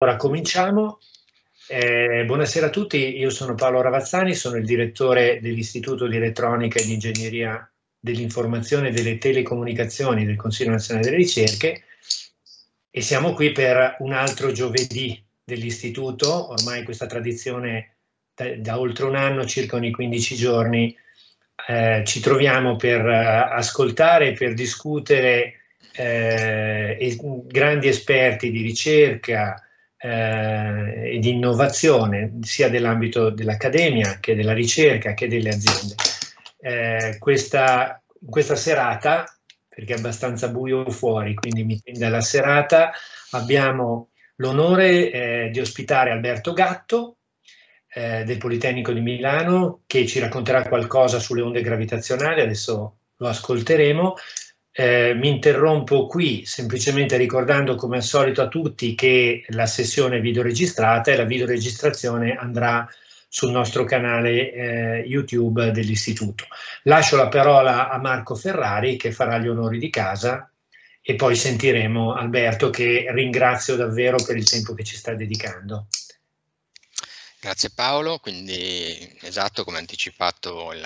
Ora cominciamo. Buonasera a tutti, io sono Paolo Ravazzani, sono il direttore dell'Istituto di Elettronica e di Ingegneria dell'Informazione e delle Telecomunicazioni del Consiglio Nazionale delle Ricerche e siamo qui per un altro giovedì dell'Istituto. Ormai questa tradizione da oltre un anno, circa ogni 15 giorni, ci troviamo per ascoltare, per discutere grandi esperti di ricerca, e di innovazione sia dell'ambito dell'accademia che della ricerca che delle aziende. Questa serata, perché è abbastanza buio fuori, quindi mi tende alla serata, abbiamo l'onore di ospitare Alberto Gatto del Politecnico di Milano, che ci racconterà qualcosa sulle onde gravitazionali. Adesso lo ascolteremo. Mi interrompo qui semplicemente ricordando, come al solito, a tutti che la sessione è videoregistrata e la videoregistrazione andrà sul nostro canale YouTube dell'Istituto. Lascio la parola a Marco Ferrari, che farà gli onori di casa, e poi sentiremo Alberto, che ringrazio davvero per il tempo che ci sta dedicando. Grazie Paolo. Quindi, esatto, come anticipato, il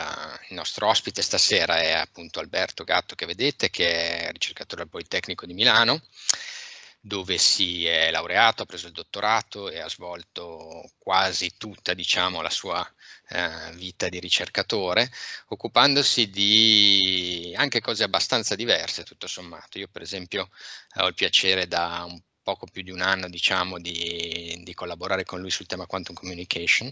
nostro ospite stasera è appunto Alberto Gatto, che vedete, che è ricercatore al Politecnico di Milano, dove si è laureato, ha preso il dottorato e ha svolto quasi tutta, diciamo, la sua vita di ricercatore, occupandosi di anche cose abbastanza diverse, tutto sommato. Io, per esempio, ho il piacere da un poco più di un anno, diciamo, di collaborare con lui sul tema quantum communication,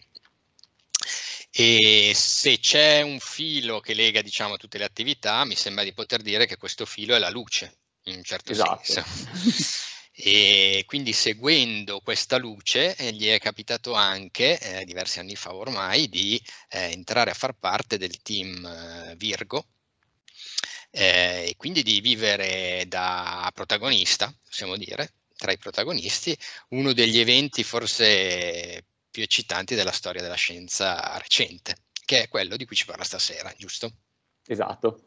e se c'è un filo che lega, diciamo, tutte le attività, mi sembra di poter dire che questo filo è la luce, in un certo senso. E quindi, seguendo questa luce, gli è capitato anche, diversi anni fa ormai, di entrare a far parte del team Virgo, e quindi di vivere da protagonista, possiamo dire, tra i protagonisti, uno degli eventi forse più eccitanti della storia della scienza recente, che è quello di cui ci parla stasera, giusto? Esatto.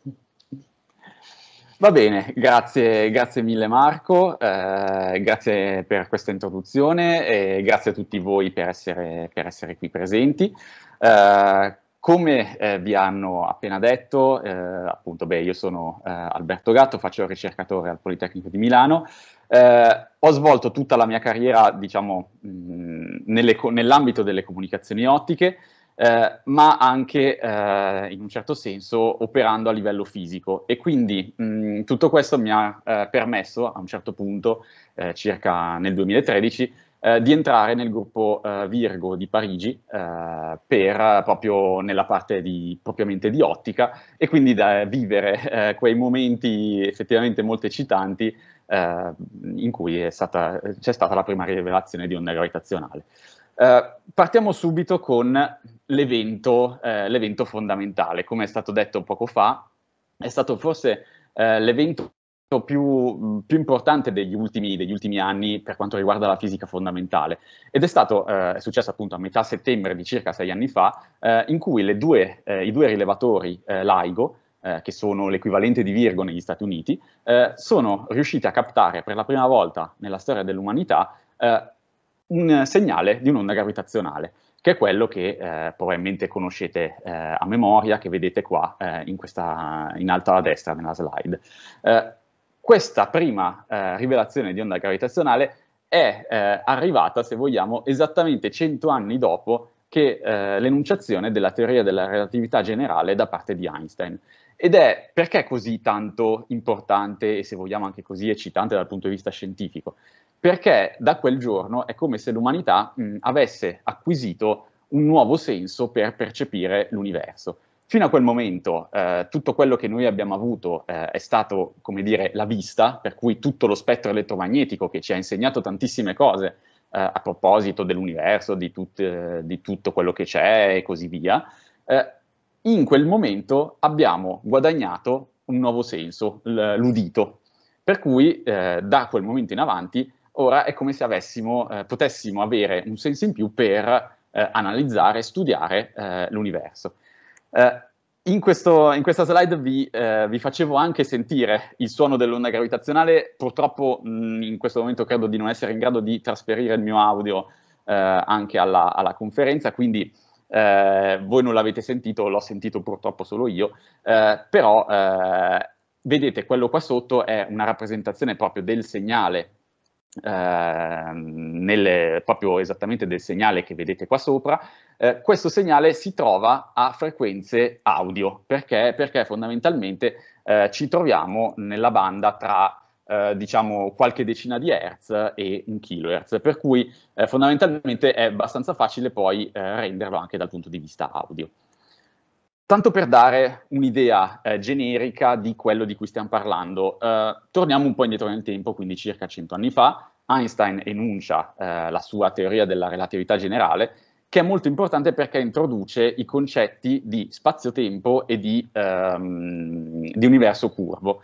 Va bene, grazie mille Marco, grazie per questa introduzione e grazie a tutti voi per essere qui presenti. Come vi hanno appena detto, appunto, io sono Alberto Gatto, faccio il ricercatore al Politecnico di Milano. Ho svolto tutta la mia carriera, diciamo, nell'ambito delle comunicazioni ottiche, ma anche, in un certo senso, operando a livello fisico. E quindi tutto questo mi ha permesso, a un certo punto, circa nel 2013, di entrare nel gruppo Virgo di Parigi proprio nella parte propriamente di ottica, e quindi da vivere quei momenti effettivamente molto eccitanti in cui c'è stata la prima rivelazione di onda gravitazionale. Partiamo subito con l'evento fondamentale. Come è stato detto poco fa, è stato forse l'evento più importante degli ultimi anni per quanto riguarda la fisica fondamentale, ed è successo appunto a metà settembre di circa 6 anni fa, in cui i due rilevatori LIGO, che sono l'equivalente di Virgo negli Stati Uniti, sono riusciti a captare per la prima volta nella storia dell'umanità un segnale di un'onda gravitazionale, che è quello che probabilmente conoscete a memoria, che vedete qua in alto alla destra nella slide. Questa prima rivelazione di onda gravitazionale è arrivata, se vogliamo, esattamente 100 anni dopo che l'enunciazione della teoria della relatività generale da parte di Einstein. Ed è perché così tanto importante e, se vogliamo, anche così eccitante dal punto di vista scientifico? Perché da quel giorno è come se l'umanità avesse acquisito un nuovo senso per percepire l'universo. Fino a quel momento tutto quello che noi abbiamo avuto è stato, come dire, la vista, per cui tutto lo spettro elettromagnetico, che ci ha insegnato tantissime cose a proposito dell'universo, di tutto quello che c'è e così via, in quel momento abbiamo guadagnato un nuovo senso, l'udito, per cui da quel momento in avanti ora è come se potessimo avere un senso in più per analizzare e studiare l'universo. In questa slide vi facevo anche sentire il suono dell'onda gravitazionale. Purtroppo in questo momento credo di non essere in grado di trasferire il mio audio anche alla conferenza, quindi voi non l'avete sentito, l'ho sentito purtroppo solo io, però vedete quello qua sotto è una rappresentazione proprio del segnale, proprio esattamente del segnale che vedete qua sopra. Questo segnale si trova a frequenze audio, perché fondamentalmente ci troviamo nella banda tra diciamo qualche decina di hertz e 1 kHz, per cui fondamentalmente è abbastanza facile poi renderlo anche dal punto di vista audio. Tanto per dare un'idea generica di quello di cui stiamo parlando, torniamo un po' indietro nel tempo, quindi circa 100 anni fa, Einstein enuncia la sua teoria della relatività generale, che è molto importante perché introduce i concetti di spazio-tempo e di universo curvo.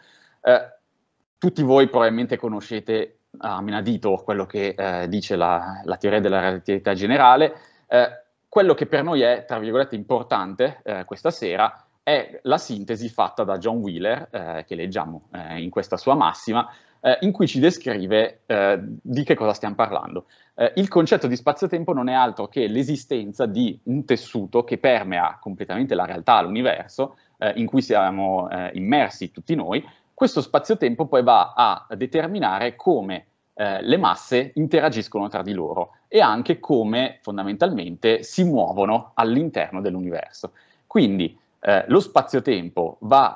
Tutti voi probabilmente conoscete a menadito quello che dice la teoria della relatività generale. Quello che per noi è, tra virgolette, importante questa sera è la sintesi fatta da John Wheeler, che leggiamo in questa sua massima, in cui ci descrive di che cosa stiamo parlando. Il concetto di spazio-tempo non è altro che l'esistenza di un tessuto che permea completamente la realtà, l'universo, in cui siamo immersi tutti noi. Questo spazio-tempo poi va a determinare come le masse interagiscono tra di loro e anche come fondamentalmente si muovono all'interno dell'universo. Quindi lo spazio-tempo va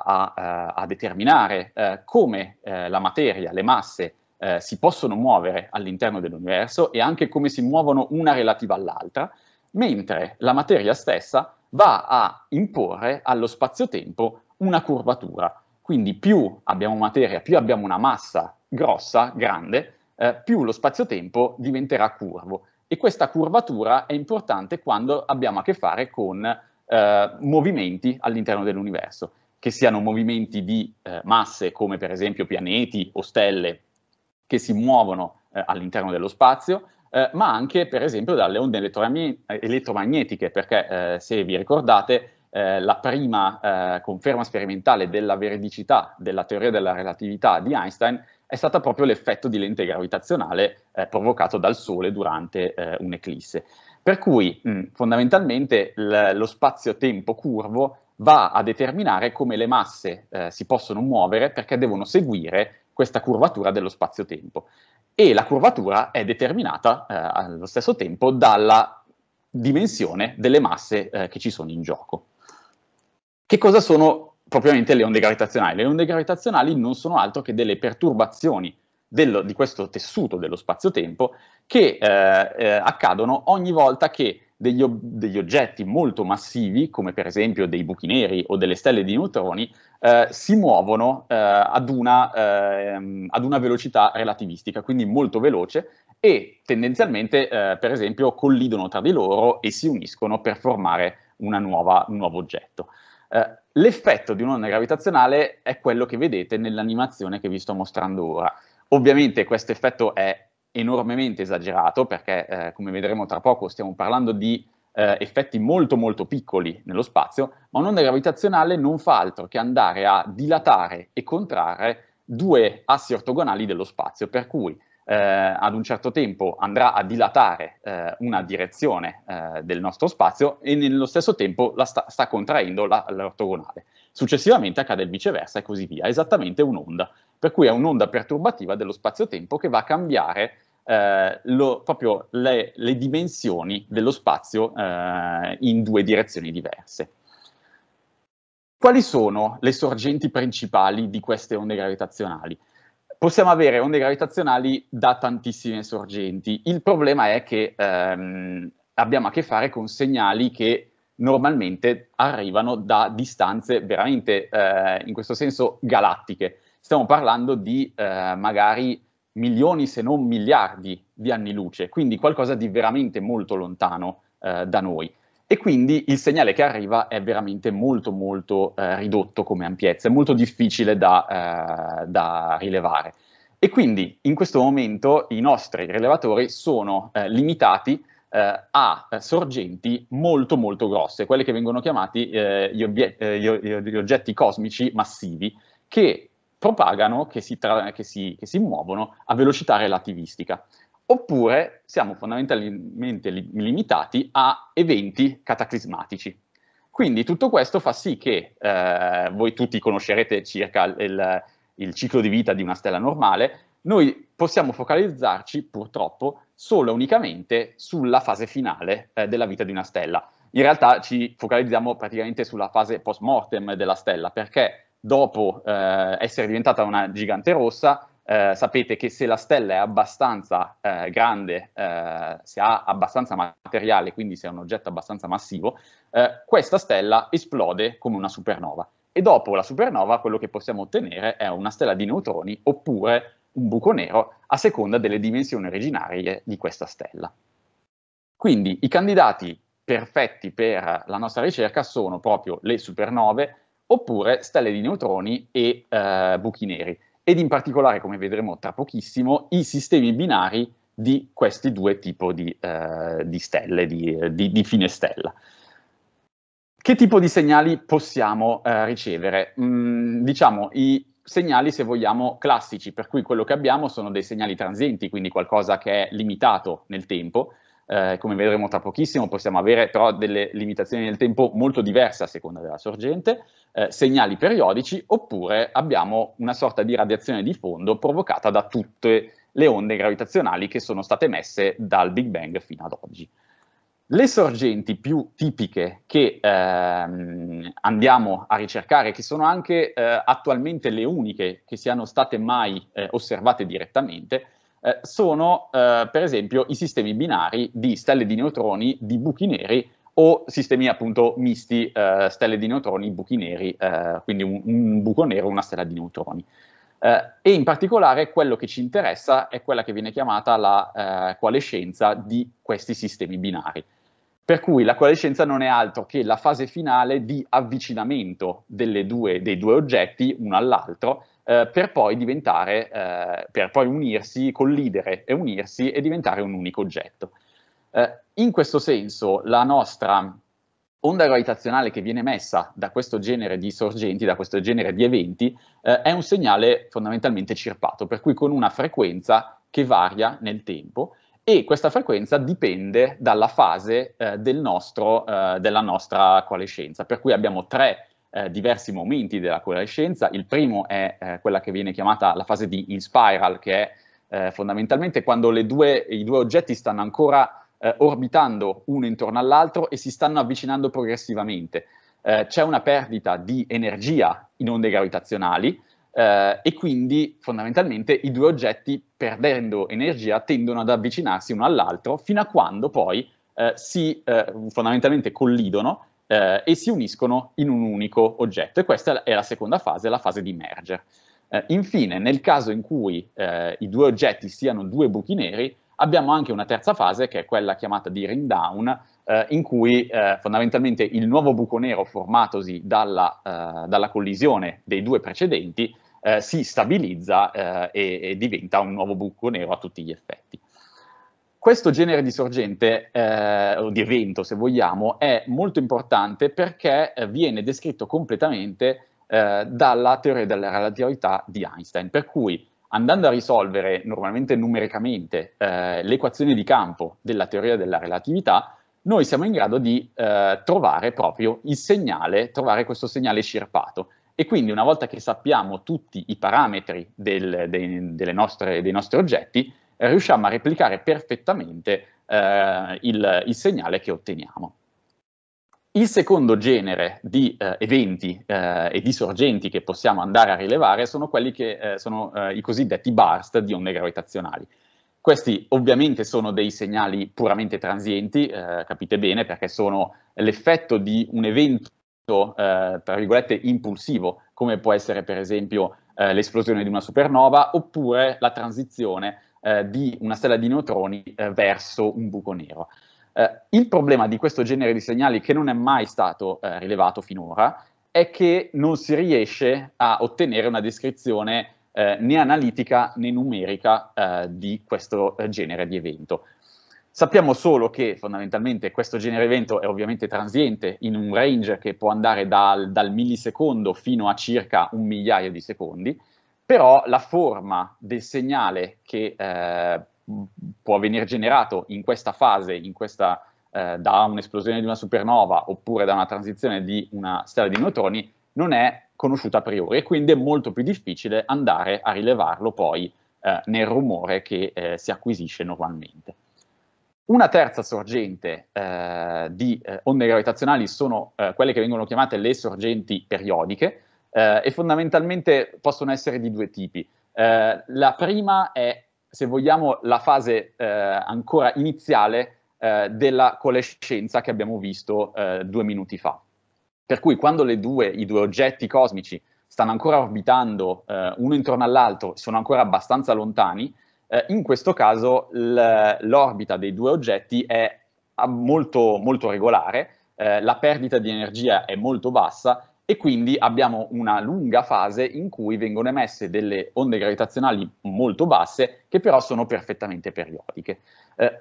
a determinare come la materia, le masse si possono muovere all'interno dell'universo e anche come si muovono una relativa all'altra, mentre la materia stessa va a imporre allo spazio-tempo una curvatura. Quindi più abbiamo materia, più abbiamo una massa grossa, grande, più lo spazio-tempo diventerà curvo, e questa curvatura è importante quando abbiamo a che fare con movimenti all'interno dell'universo, che siano movimenti di masse come per esempio pianeti o stelle che si muovono all'interno dello spazio, ma anche per esempio dalle onde elettromagnetiche, perché se vi ricordate la prima conferma sperimentale della veridicità della teoria della relatività di Einstein è stata proprio l'effetto di lente gravitazionale provocato dal Sole durante un'eclisse. Per cui fondamentalmente lo spazio-tempo curvo va a determinare come le masse si possono muovere, perché devono seguire questa curvatura dello spazio-tempo, e la curvatura è determinata allo stesso tempo dalla dimensione delle masse che ci sono in gioco. Che cosa sono propriamente le onde gravitazionali? Le onde gravitazionali non sono altro che delle perturbazioni di questo tessuto dello spazio-tempo che accadono ogni volta che degli oggetti molto massivi, come per esempio dei buchi neri o delle stelle di neutroni, si muovono ad una velocità relativistica, quindi molto veloce, e tendenzialmente per esempio collidono tra di loro e si uniscono per formare un nuovo oggetto. L'effetto di un'onda gravitazionale è quello che vedete nell'animazione che vi sto mostrando ora. Ovviamente questo effetto è enormemente esagerato perché, come vedremo tra poco, stiamo parlando di effetti molto molto piccoli nello spazio, ma un'onda gravitazionale non fa altro che andare a dilatare e contrarre due assi ortogonali dello spazio, per cui ad un certo tempo andrà a dilatare una direzione del nostro spazio e nello stesso tempo la sta contraendo l'ortogonale. Successivamente accade il viceversa e così via, esattamente un'onda, per cui è un'onda perturbativa dello spazio-tempo che va a cambiare proprio le dimensioni dello spazio in due direzioni diverse. Quali sono le sorgenti principali di queste onde gravitazionali? Possiamo avere onde gravitazionali da tantissime sorgenti. Il problema è che abbiamo a che fare con segnali che normalmente arrivano da distanze veramente, in questo senso, galattiche. Stiamo parlando di magari milioni se non miliardi di anni luce, quindi qualcosa di veramente molto lontano da noi. E quindi il segnale che arriva è veramente molto molto ridotto come ampiezza, è molto difficile da rilevare. E quindi in questo momento i nostri rilevatori sono limitati a sorgenti molto molto grosse, quelle che vengono chiamati gli oggetti cosmici massivi, che propagano, che si muovono a velocità relativistica. Oppure siamo fondamentalmente limitati a eventi cataclismatici. Quindi tutto questo fa sì che voi tutti conoscerete circa il ciclo di vita di una stella normale. Noi possiamo focalizzarci purtroppo solo e unicamente sulla fase finale della vita di una stella. In realtà ci focalizziamo praticamente sulla fase post mortem della stella, perché dopo essere diventata una gigante rossa, sapete che se la stella è abbastanza grande, se ha abbastanza materiale, quindi se è un oggetto abbastanza massivo, questa stella esplode come una supernova. E dopo la supernova quello che possiamo ottenere è una stella di neutroni oppure un buco nero, a seconda delle dimensioni originarie di questa stella. Quindi i candidati perfetti per la nostra ricerca sono proprio le supernove oppure stelle di neutroni e buchi neri. Ed in particolare, come vedremo tra pochissimo, i sistemi binari di questi due tipi di stelle, di fine stella. Che tipo di segnali possiamo ricevere? Diciamo i segnali, se vogliamo, classici, per cui quello che abbiamo sono dei segnali transienti, quindi qualcosa che è limitato nel tempo. Come vedremo tra pochissimo, possiamo avere però delle limitazioni nel tempo molto diverse a seconda della sorgente, segnali periodici, oppure abbiamo una sorta di radiazione di fondo provocata da tutte le onde gravitazionali che sono state emesse dal Big Bang fino ad oggi. Le sorgenti più tipiche che andiamo a ricercare, che sono anche attualmente le uniche che siano state mai osservate direttamente, sono per esempio i sistemi binari di stelle di neutroni, di buchi neri, o sistemi appunto misti, stelle di neutroni, buchi neri, quindi un buco nero, una stella di neutroni. E in particolare quello che ci interessa è quella che viene chiamata la coalescenza di questi sistemi binari. Per cui la coalescenza non è altro che la fase finale di avvicinamento dei due oggetti, uno all'altro, per poi unirsi, collidere e unirsi e diventare un unico oggetto. In questo senso la nostra onda gravitazionale che viene emessa da questo genere di sorgenti, da questo genere di eventi, è un segnale fondamentalmente cirpato, per cui con una frequenza che varia nel tempo, e questa frequenza dipende dalla fase della nostra coalescenza, per cui abbiamo tre diversi momenti della coalescenza. Il primo è quella che viene chiamata la fase di in spiral, che è fondamentalmente quando i due oggetti stanno ancora orbitando uno intorno all'altro e si stanno avvicinando progressivamente. C'è una perdita di energia in onde gravitazionali e quindi fondamentalmente i due oggetti, perdendo energia, tendono ad avvicinarsi uno all'altro fino a quando poi fondamentalmente collidono e si uniscono in un unico oggetto, e questa è la seconda fase, la fase di merger. Infine, nel caso in cui i due oggetti siano due buchi neri, abbiamo anche una terza fase, che è quella chiamata di ring down, in cui fondamentalmente il nuovo buco nero formatosi dalla collisione dei due precedenti si stabilizza e diventa un nuovo buco nero a tutti gli effetti. Questo genere di sorgente, o di evento se vogliamo, è molto importante perché viene descritto completamente dalla teoria della relatività di Einstein, per cui andando a risolvere normalmente numericamente l'equazione di campo della teoria della relatività, noi siamo in grado di trovare proprio il segnale, trovare questo segnale sciarpato. E quindi una volta che sappiamo tutti i parametri dei nostri oggetti, riusciamo a replicare perfettamente il segnale che otteniamo. Il secondo genere di eventi e di sorgenti che possiamo andare a rilevare sono quelli che sono i cosiddetti burst di onde gravitazionali. Questi ovviamente sono dei segnali puramente transienti, capite bene, perché sono l'effetto di un evento tra virgolette impulsivo, come può essere per esempio l'esplosione di una supernova oppure la transizione di una stella di neutroni verso un buco nero. Il problema di questo genere di segnali, che non è mai stato rilevato finora, è che non si riesce a ottenere una descrizione né analitica né numerica di questo genere di evento. Sappiamo solo che fondamentalmente questo genere di evento è ovviamente transiente in un range che può andare dal millisecondo fino a circa un migliaio di secondi, però la forma del segnale che può venire generato in questa fase, da un'esplosione di una supernova oppure da una transizione di una stella di neutroni, non è conosciuta a priori e quindi è molto più difficile andare a rilevarlo poi nel rumore che si acquisisce normalmente. Una terza sorgente di onde gravitazionali sono quelle che vengono chiamate le sorgenti periodiche e fondamentalmente possono essere di due tipi. La prima è, se vogliamo, la fase ancora iniziale della coalescenza che abbiamo visto 2 minuti fa. Per cui quando i due oggetti cosmici stanno ancora orbitando uno intorno all'altro, sono ancora abbastanza lontani, in questo caso l'orbita dei due oggetti è molto, molto regolare, la perdita di energia è molto bassa e quindi abbiamo una lunga fase in cui vengono emesse delle onde gravitazionali molto basse che però sono perfettamente periodiche.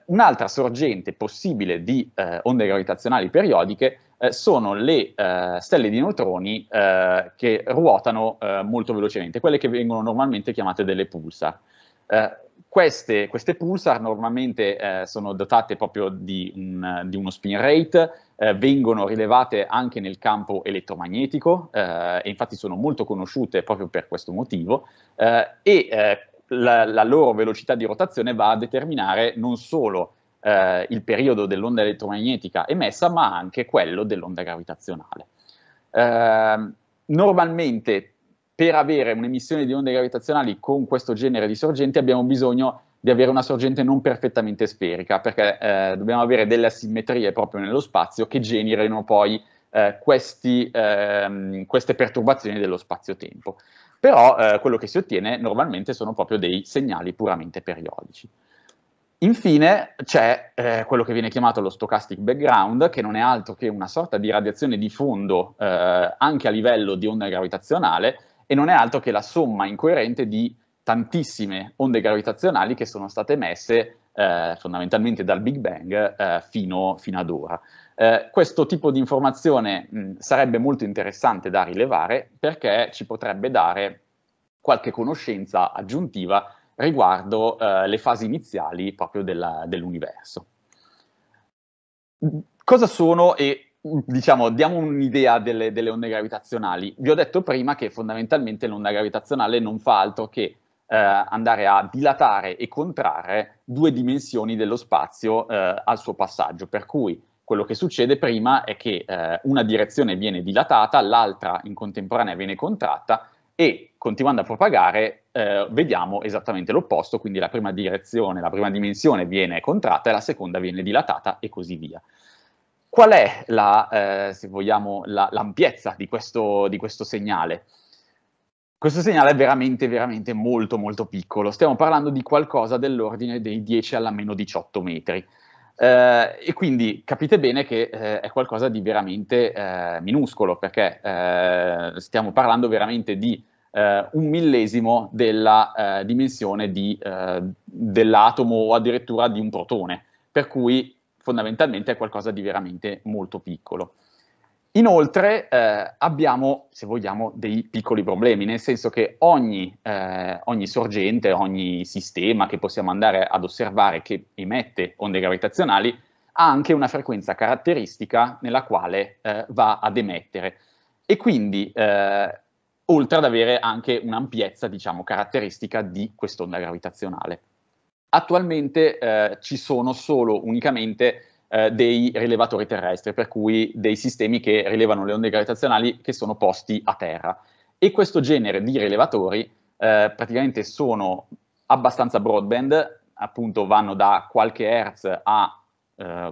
Un'altra sorgente possibile di onde gravitazionali periodiche sono le stelle di neutroni che ruotano molto velocemente, quelle che vengono normalmente chiamate delle pulsar. Queste pulsar normalmente sono dotate proprio di uno spin rate, vengono rilevate anche nel campo elettromagnetico e infatti sono molto conosciute proprio per questo motivo la loro velocità di rotazione va a determinare non solo il periodo dell'onda elettromagnetica emessa ma anche quello dell'onda gravitazionale. Normalmente per avere un'emissione di onde gravitazionali con questo genere di sorgenti abbiamo bisogno di avere una sorgente non perfettamente sferica, perché dobbiamo avere delle asimmetrie proprio nello spazio che generino poi queste perturbazioni dello spazio-tempo. Però quello che si ottiene normalmente sono proprio dei segnali puramente periodici. Infine c'è quello che viene chiamato lo stochastic background, che non è altro che una sorta di radiazione di fondo anche a livello di onda gravitazionale, e non è altro che la somma incoerente di tantissime onde gravitazionali che sono state emesse fondamentalmente dal Big Bang fino ad ora. Questo tipo di informazione sarebbe molto interessante da rilevare perché ci potrebbe dare qualche conoscenza aggiuntiva riguardo le fasi iniziali proprio dell'universo. Cosa sono diciamo, diamo un'idea delle onde gravitazionali. Vi ho detto prima che fondamentalmente l'onda gravitazionale non fa altro che andare a dilatare e contrarre due dimensioni dello spazio al suo passaggio, per cui quello che succede prima è che una direzione viene dilatata, l'altra in contemporanea viene contratta e continuando a propagare vediamo esattamente l'opposto, quindi la prima direzione, la prima dimensione viene contratta e la seconda viene dilatata e così via. Qual è se vogliamo, l'ampiezza di questo segnale? Questo segnale è veramente, veramente molto, molto piccolo. Stiamo parlando di qualcosa dell'ordine dei 10 alla meno 18 metri. E quindi capite bene che è qualcosa di veramente minuscolo, perché stiamo parlando veramente di un millesimo della dimensione dell'atomo o addirittura di un protone, per cui fondamentalmente è qualcosa di veramente molto piccolo. Inoltre abbiamo, se vogliamo, dei piccoli problemi, nel senso che ogni sorgente, ogni sistema che possiamo andare ad osservare che emette onde gravitazionali ha anche una frequenza caratteristica nella quale va ad emettere e quindi oltre ad avere anche un'ampiezza, diciamo, caratteristica di quest'onda gravitazionale. Attualmente ci sono solo unicamente dei rilevatori terrestri, per cui dei sistemi che rilevano le onde gravitazionali che sono posti a terra. E questo genere di rilevatori praticamente sono abbastanza broadband, appunto vanno da qualche hertz a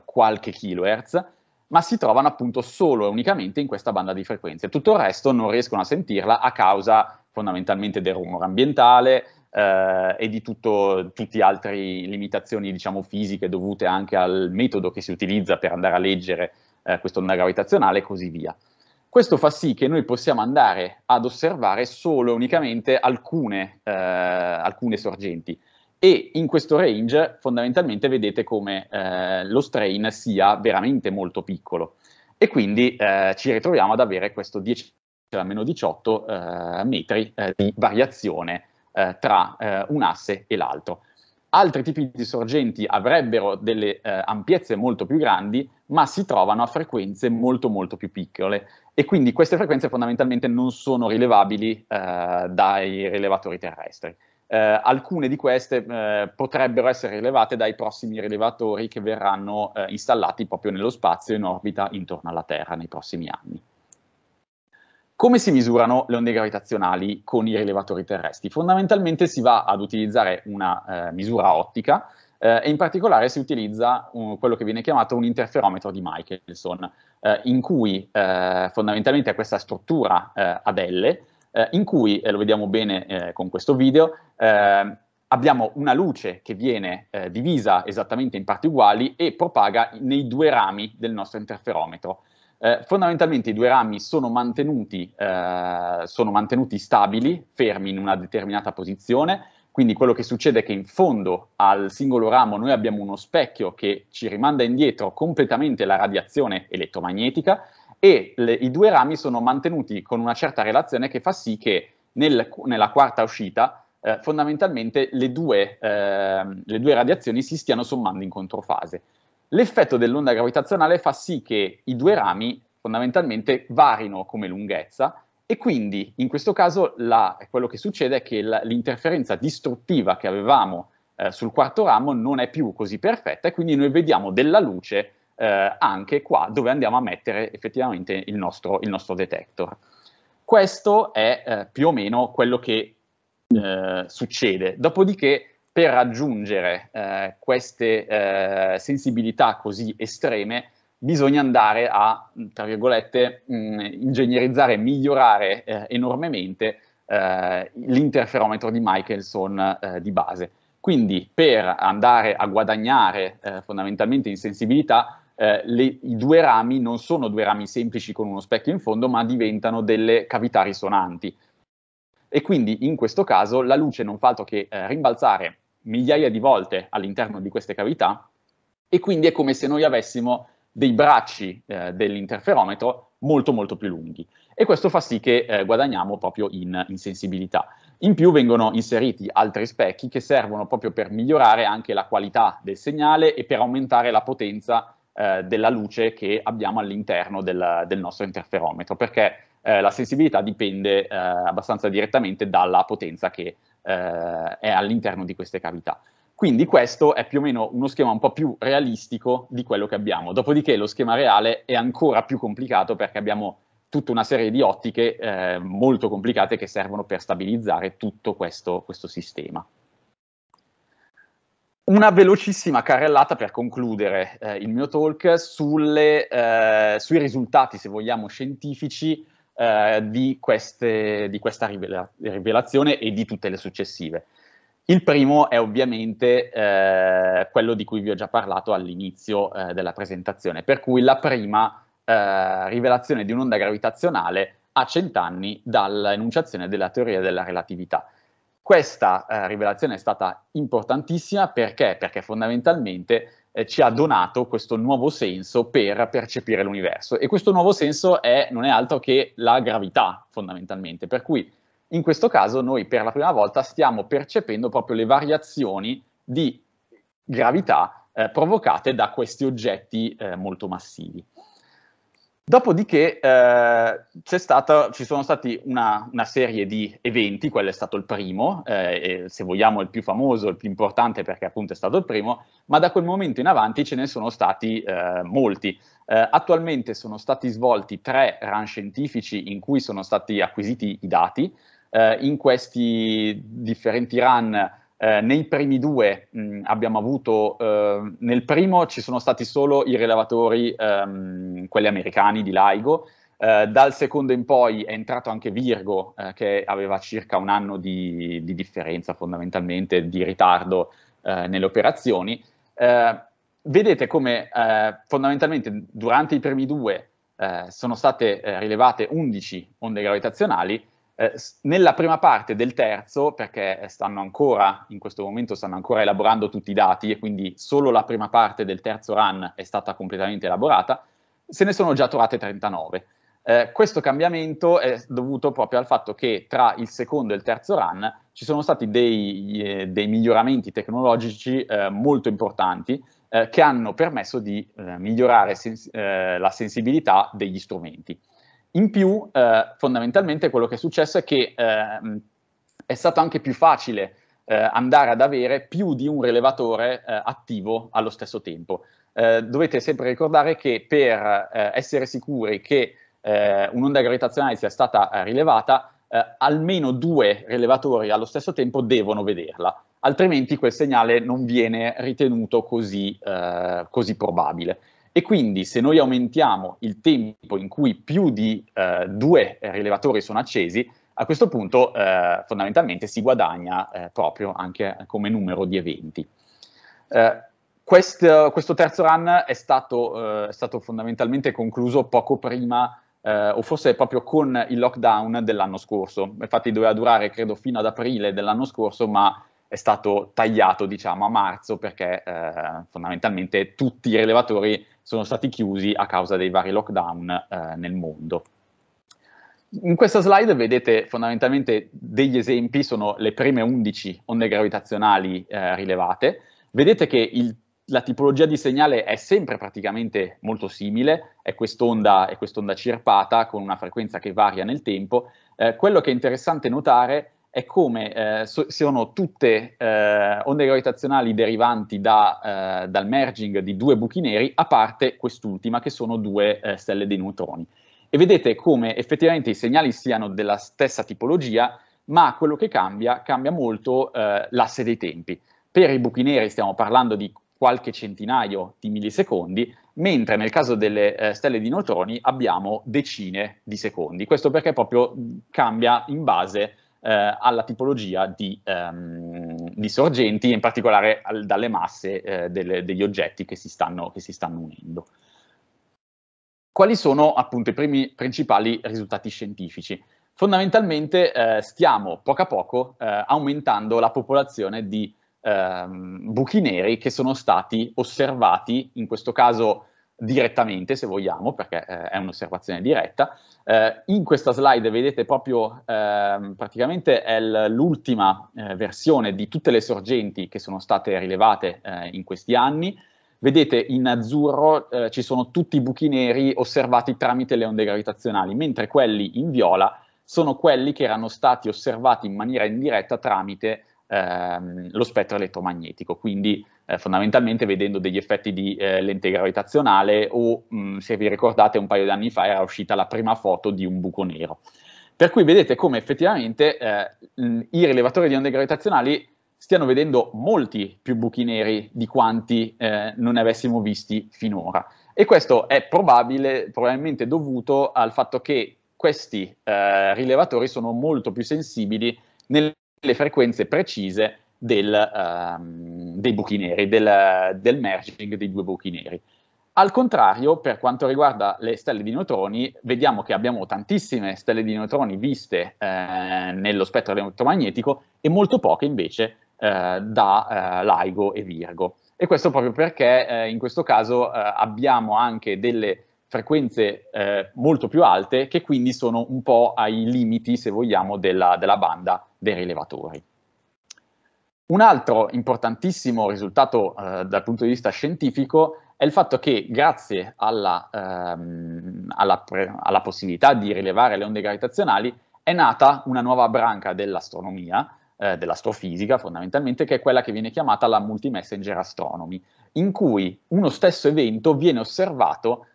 qualche kilohertz, ma si trovano appunto solo e unicamente in questa banda di frequenze. Tutto il resto non riescono a sentirla a causa fondamentalmente del rumore ambientale, e di tutte altre limitazioni, diciamo, fisiche dovute anche al metodo che si utilizza per andare a leggere quest'onda gravitazionale e così via. Questo fa sì che noi possiamo andare ad osservare solo e unicamente alcune sorgenti e in questo range fondamentalmente vedete come lo strain sia veramente molto piccolo e quindi ci ritroviamo ad avere questo 10 alla meno 18 metri di variazione tra un asse e l'altro. Altri tipi di sorgenti avrebbero delle ampiezze molto più grandi, ma si trovano a frequenze molto molto più piccole e quindi queste frequenze fondamentalmente non sono rilevabili dai rilevatori terrestri. Alcune di queste potrebbero essere rilevate dai prossimi rilevatori che verranno installati proprio nello spazio in orbita intorno alla Terra nei prossimi anni. Come si misurano le onde gravitazionali con i rilevatori terrestri? Fondamentalmente si va ad utilizzare una misura ottica e in particolare si utilizza quello che viene chiamato un interferometro di Michelson, in cui fondamentalmente è questa struttura ad L, in cui, lo vediamo bene con questo video, abbiamo una luce che viene divisa esattamente in parti uguali e propaga nei due rami del nostro interferometro. Fondamentalmente i due rami sono mantenuti stabili, fermi in una determinata posizione, quindi quello che succede è che in fondo al singolo ramo noi abbiamo uno specchio che ci rimanda indietro completamente la radiazione elettromagnetica e i due rami sono mantenuti con una certa relazione che fa sì che nella quarta uscita fondamentalmente le due radiazioni si stiano sommando in controfase. L'effetto dell'onda gravitazionale fa sì che i due rami fondamentalmente varino come lunghezza e quindi in questo caso quello che succede è che l'interferenza distruttiva che avevamo sul quarto ramo non è più così perfetta e quindi noi vediamo della luce anche qua dove andiamo a mettere effettivamente il nostro detector. Questo è più o meno quello che succede. Dopodiché, per raggiungere queste sensibilità così estreme bisogna andare a, tra virgolette, ingegnerizzare e migliorare enormemente l'interferometro di Michelson di base. Quindi per andare a guadagnare fondamentalmente in sensibilità i due rami non sono due rami semplici con uno specchio in fondo, ma diventano delle cavità risonanti. E quindi in questo caso la luce non fa altro che rimbalzare migliaia di volte all'interno di queste cavità e quindi è come se noi avessimo dei bracci dell'interferometro molto molto più lunghi e questo fa sì che guadagniamo proprio in sensibilità. In più vengono inseriti altri specchi che servono proprio per migliorare anche la qualità del segnale e per aumentare la potenza della luce che abbiamo all'interno del nostro interferometro, perché la sensibilità dipende abbastanza direttamente dalla potenza che è all'interno di queste cavità. Quindi questo è più o meno uno schema un po' più realistico di quello che abbiamo. Dopodiché lo schema reale è ancora più complicato perché abbiamo tutta una serie di ottiche molto complicate che servono per stabilizzare tutto questo sistema. Una velocissima carrellata per concludere il mio talk sui risultati, se vogliamo, scientifici di questa rivelazione e di tutte le successive. Il primo è ovviamente quello di cui vi ho già parlato all'inizio della presentazione, per cui la prima rivelazione di un'onda gravitazionale a 100 anni dall'enunciazione della teoria della relatività. Questa rivelazione è stata importantissima perché fondamentalmente ci ha donato questo nuovo senso per percepire l'universo e questo nuovo senso non è altro che la gravità fondamentalmente, per cui in questo caso noi per la prima volta stiamo percependo proprio le variazioni di gravità provocate da questi oggetti molto massivi. Dopodiché ci sono stati una serie di eventi, quello è stato il primo, e se vogliamo il più famoso, il più importante perché appunto è stato il primo, ma da quel momento in avanti ce ne sono stati molti. Attualmente sono stati svolti 3 run scientifici in cui sono stati acquisiti i dati. In questi differenti run, nei primi 2 abbiamo avuto, nel primo ci sono stati solo i rilevatori, quelli americani di LIGO, dal secondo in poi è entrato anche Virgo che aveva circa un anno di differenza fondamentalmente, di ritardo nelle operazioni. Vedete come fondamentalmente durante i primi 2 sono state rilevate 11 onde gravitazionali, Nella prima parte del terzo, perché in questo momento stanno ancora elaborando tutti i dati e quindi solo la prima parte del terzo run è stata completamente elaborata, se ne sono già trovate 39. Questo cambiamento è dovuto proprio al fatto che tra il secondo e il terzo run ci sono stati dei miglioramenti tecnologici molto importanti che hanno permesso di migliorare la sensibilità degli strumenti. In più, fondamentalmente quello che è successo è che è stato anche più facile andare ad avere più di un rilevatore attivo allo stesso tempo. Dovete sempre ricordare che per essere sicuri che un'onda gravitazionale sia stata rilevata, almeno due rilevatori allo stesso tempo devono vederla, altrimenti quel segnale non viene ritenuto così probabile. E quindi se noi aumentiamo il tempo in cui più di due rilevatori sono accesi, a questo punto fondamentalmente si guadagna proprio anche come numero di eventi. Questo terzo run è stato fondamentalmente concluso poco prima, o forse proprio con il lockdown dell'anno scorso. Infatti doveva durare credo fino ad aprile dell'anno scorso, ma è stato tagliato diciamo a marzo perché fondamentalmente tutti i rilevatori sono stati chiusi a causa dei vari lockdown nel mondo. In questa slide vedete fondamentalmente degli esempi, sono le prime 11 onde gravitazionali rilevate. Vedete che la tipologia di segnale è sempre praticamente molto simile, è quest'onda cirpata con una frequenza che varia nel tempo. Quello che è interessante notare è come sono tutte onde gravitazionali derivanti dal merging di due buchi neri, a parte quest'ultima che sono due stelle di neutroni. E vedete come effettivamente i segnali siano della stessa tipologia, ma quello che cambia molto l'asse dei tempi. Per i buchi neri stiamo parlando di qualche centinaio di millisecondi, mentre nel caso delle stelle di neutroni abbiamo decine di secondi. Questo perché proprio cambia in base alla tipologia di sorgenti, in particolare dalle masse degli oggetti che si stanno unendo. Quali sono appunto i primi principali risultati scientifici? Fondamentalmente stiamo poco a poco aumentando la popolazione di buchi neri che sono stati osservati, in questo caso direttamente se vogliamo, perché è un'osservazione diretta. In questa slide vedete proprio praticamente l'ultima versione di tutte le sorgenti che sono state rilevate in questi anni. Vedete in azzurro ci sono tutti i buchi neri osservati tramite le onde gravitazionali, mentre quelli in viola sono quelli che erano stati osservati in maniera indiretta tramite lo spettro elettromagnetico, quindi fondamentalmente vedendo degli effetti di lente gravitazionale o se vi ricordate un paio di anni fa era uscita la prima foto di un buco nero. Per cui vedete come effettivamente i rilevatori di onde gravitazionali stiano vedendo molti più buchi neri di quanti non ne avessimo visti finora, e questo è probabilmente dovuto al fatto che questi rilevatori sono molto più sensibili le frequenze precise dei buchi neri, del merging dei due buchi neri. Al contrario, per quanto riguarda le stelle di neutroni, vediamo che abbiamo tantissime stelle di neutroni viste nello spettro elettromagnetico e molto poche invece da LIGO e Virgo. E questo proprio perché in questo caso abbiamo anche delle frequenze molto più alte, che quindi sono un po' ai limiti, se vogliamo, della banda dei rilevatori. Un altro importantissimo risultato dal punto di vista scientifico è il fatto che grazie alla possibilità di rilevare le onde gravitazionali è nata una nuova branca dell'astronomia, dell'astrofisica fondamentalmente, che è quella che viene chiamata la multi-messenger astronomy, in cui uno stesso evento viene osservato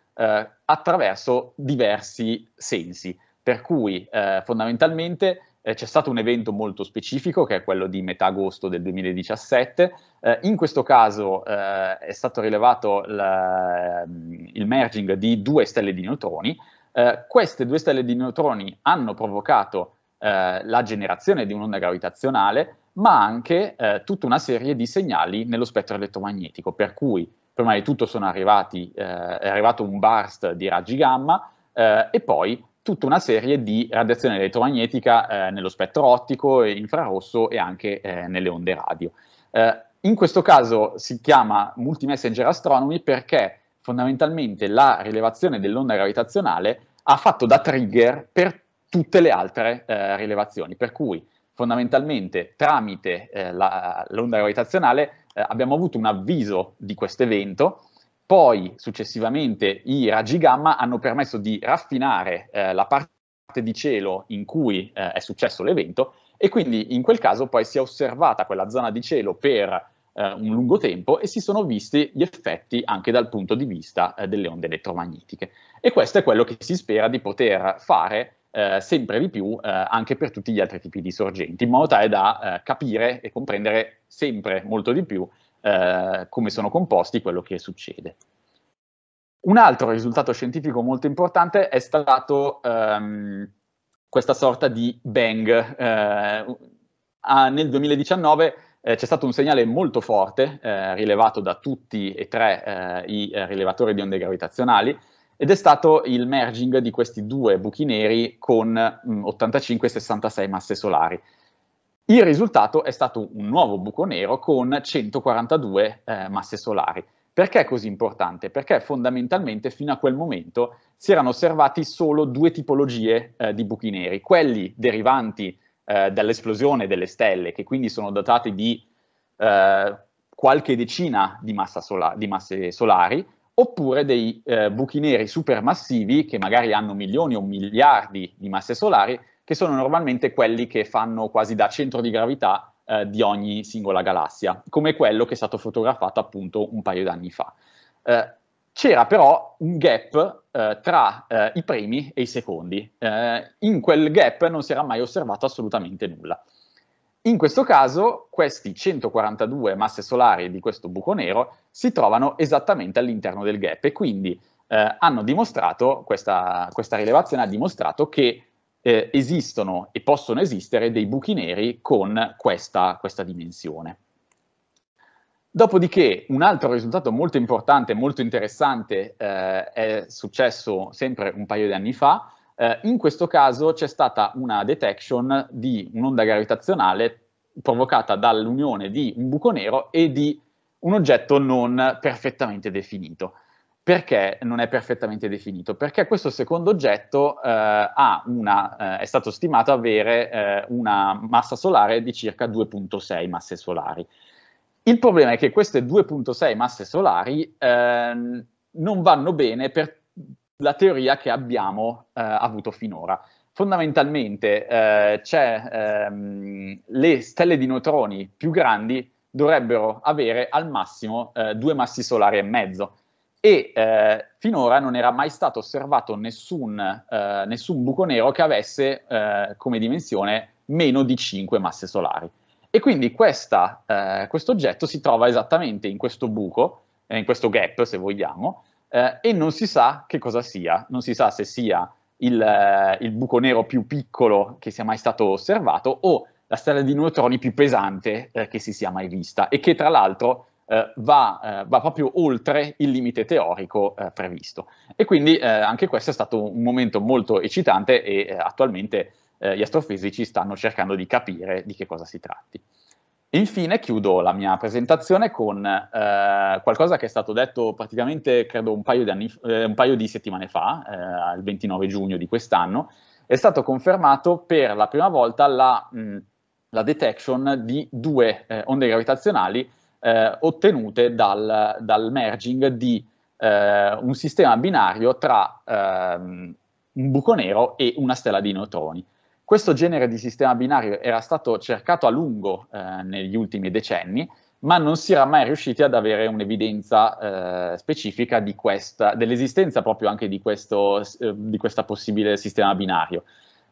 attraverso diversi sensi, per cui fondamentalmente c'è stato un evento molto specifico che è quello di metà agosto del 2017, in questo caso è stato rilevato il merging di due stelle di neutroni. Queste due stelle di neutroni hanno provocato la generazione di un'onda gravitazionale, ma anche tutta una serie di segnali nello spettro elettromagnetico, per cui prima di tutto è arrivato un burst di raggi gamma e poi tutta una serie di radiazione elettromagnetica nello spettro ottico, infrarosso e anche nelle onde radio. In questo caso si chiama multi-messenger astronomy perché fondamentalmente la rilevazione dell'onda gravitazionale ha fatto da trigger per tutte le altre rilevazioni, per cui fondamentalmente tramite l'onda gravitazionale abbiamo avuto un avviso di questo evento. Poi successivamente i raggi gamma hanno permesso di raffinare la parte di cielo in cui è successo l'evento, e quindi in quel caso poi si è osservata quella zona di cielo per un lungo tempo e si sono visti gli effetti anche dal punto di vista delle onde elettromagnetiche. E questo è quello che si spera di poter fare sempre di più anche per tutti gli altri tipi di sorgenti, in modo tale da capire e comprendere sempre molto di più come sono composti, quello che succede. Un altro risultato scientifico molto importante è stato questa sorta di bang. Nel 2019 c'è stato un segnale molto forte rilevato da tutti e tre i rilevatori di onde gravitazionali, ed è stato il merging di questi due buchi neri con 85 e 66 masse solari. Il risultato è stato un nuovo buco nero con 142 masse solari. Perché è così importante? Perché fondamentalmente fino a quel momento si erano osservati solo due tipologie di buchi neri, quelli derivanti dall'esplosione delle stelle, che quindi sono dotati di qualche decina di, masse solari, oppure dei buchi neri supermassivi che magari hanno milioni o miliardi di masse solari, che sono normalmente quelli che fanno quasi da centro di gravità di ogni singola galassia, come quello che è stato fotografato appunto un paio d'anni fa. C'era però un gap tra i primi e i secondi. In quel gap non si era mai osservato assolutamente nulla. In questo caso questi 142 masse solari di questo buco nero si trovano esattamente all'interno del gap, e quindi hanno dimostrato, questa rilevazione ha dimostrato che esistono e possono esistere dei buchi neri con questa dimensione. Dopodiché un altro risultato molto importante, molto interessante, è successo sempre un paio di anni fa. In questo caso c'è stata una detection di un'onda gravitazionale provocata dall'unione di un buco nero e di un oggetto non perfettamente definito. Perché non è perfettamente definito? Perché questo secondo oggetto è stato stimato avere una massa solare di circa 2,6 masse solari. Il problema è che queste 2,6 masse solari non vanno bene per la teoria che abbiamo avuto finora. Fondamentalmente le stelle di neutroni più grandi dovrebbero avere al massimo 2 masse solari e mezzo. E finora non era mai stato osservato nessun buco nero che avesse come dimensione meno di 5 masse solari. E quindi questo oggetto si trova esattamente in questo buco, in questo gap se vogliamo, e non si sa che cosa sia, non si sa se sia il buco nero più piccolo che sia mai stato osservato o la stella di neutroni più pesante che si sia mai vista, e che tra l'altro va proprio oltre il limite teorico previsto. E quindi anche questo è stato un momento molto eccitante, e attualmente gli astrofisici stanno cercando di capire di che cosa si tratti. Infine chiudo la mia presentazione con qualcosa che è stato detto praticamente credo un paio di settimane fa, il 29 giugno di quest'anno. È stato confermato per la prima volta la detection di due onde gravitazionali ottenute dal merging di un sistema binario tra un buco nero e una stella di neutroni. Questo genere di sistema binario era stato cercato a lungo negli ultimi decenni, ma non si era mai riusciti ad avere un'evidenza specifica dell'esistenza proprio anche di questo possibile sistema binario.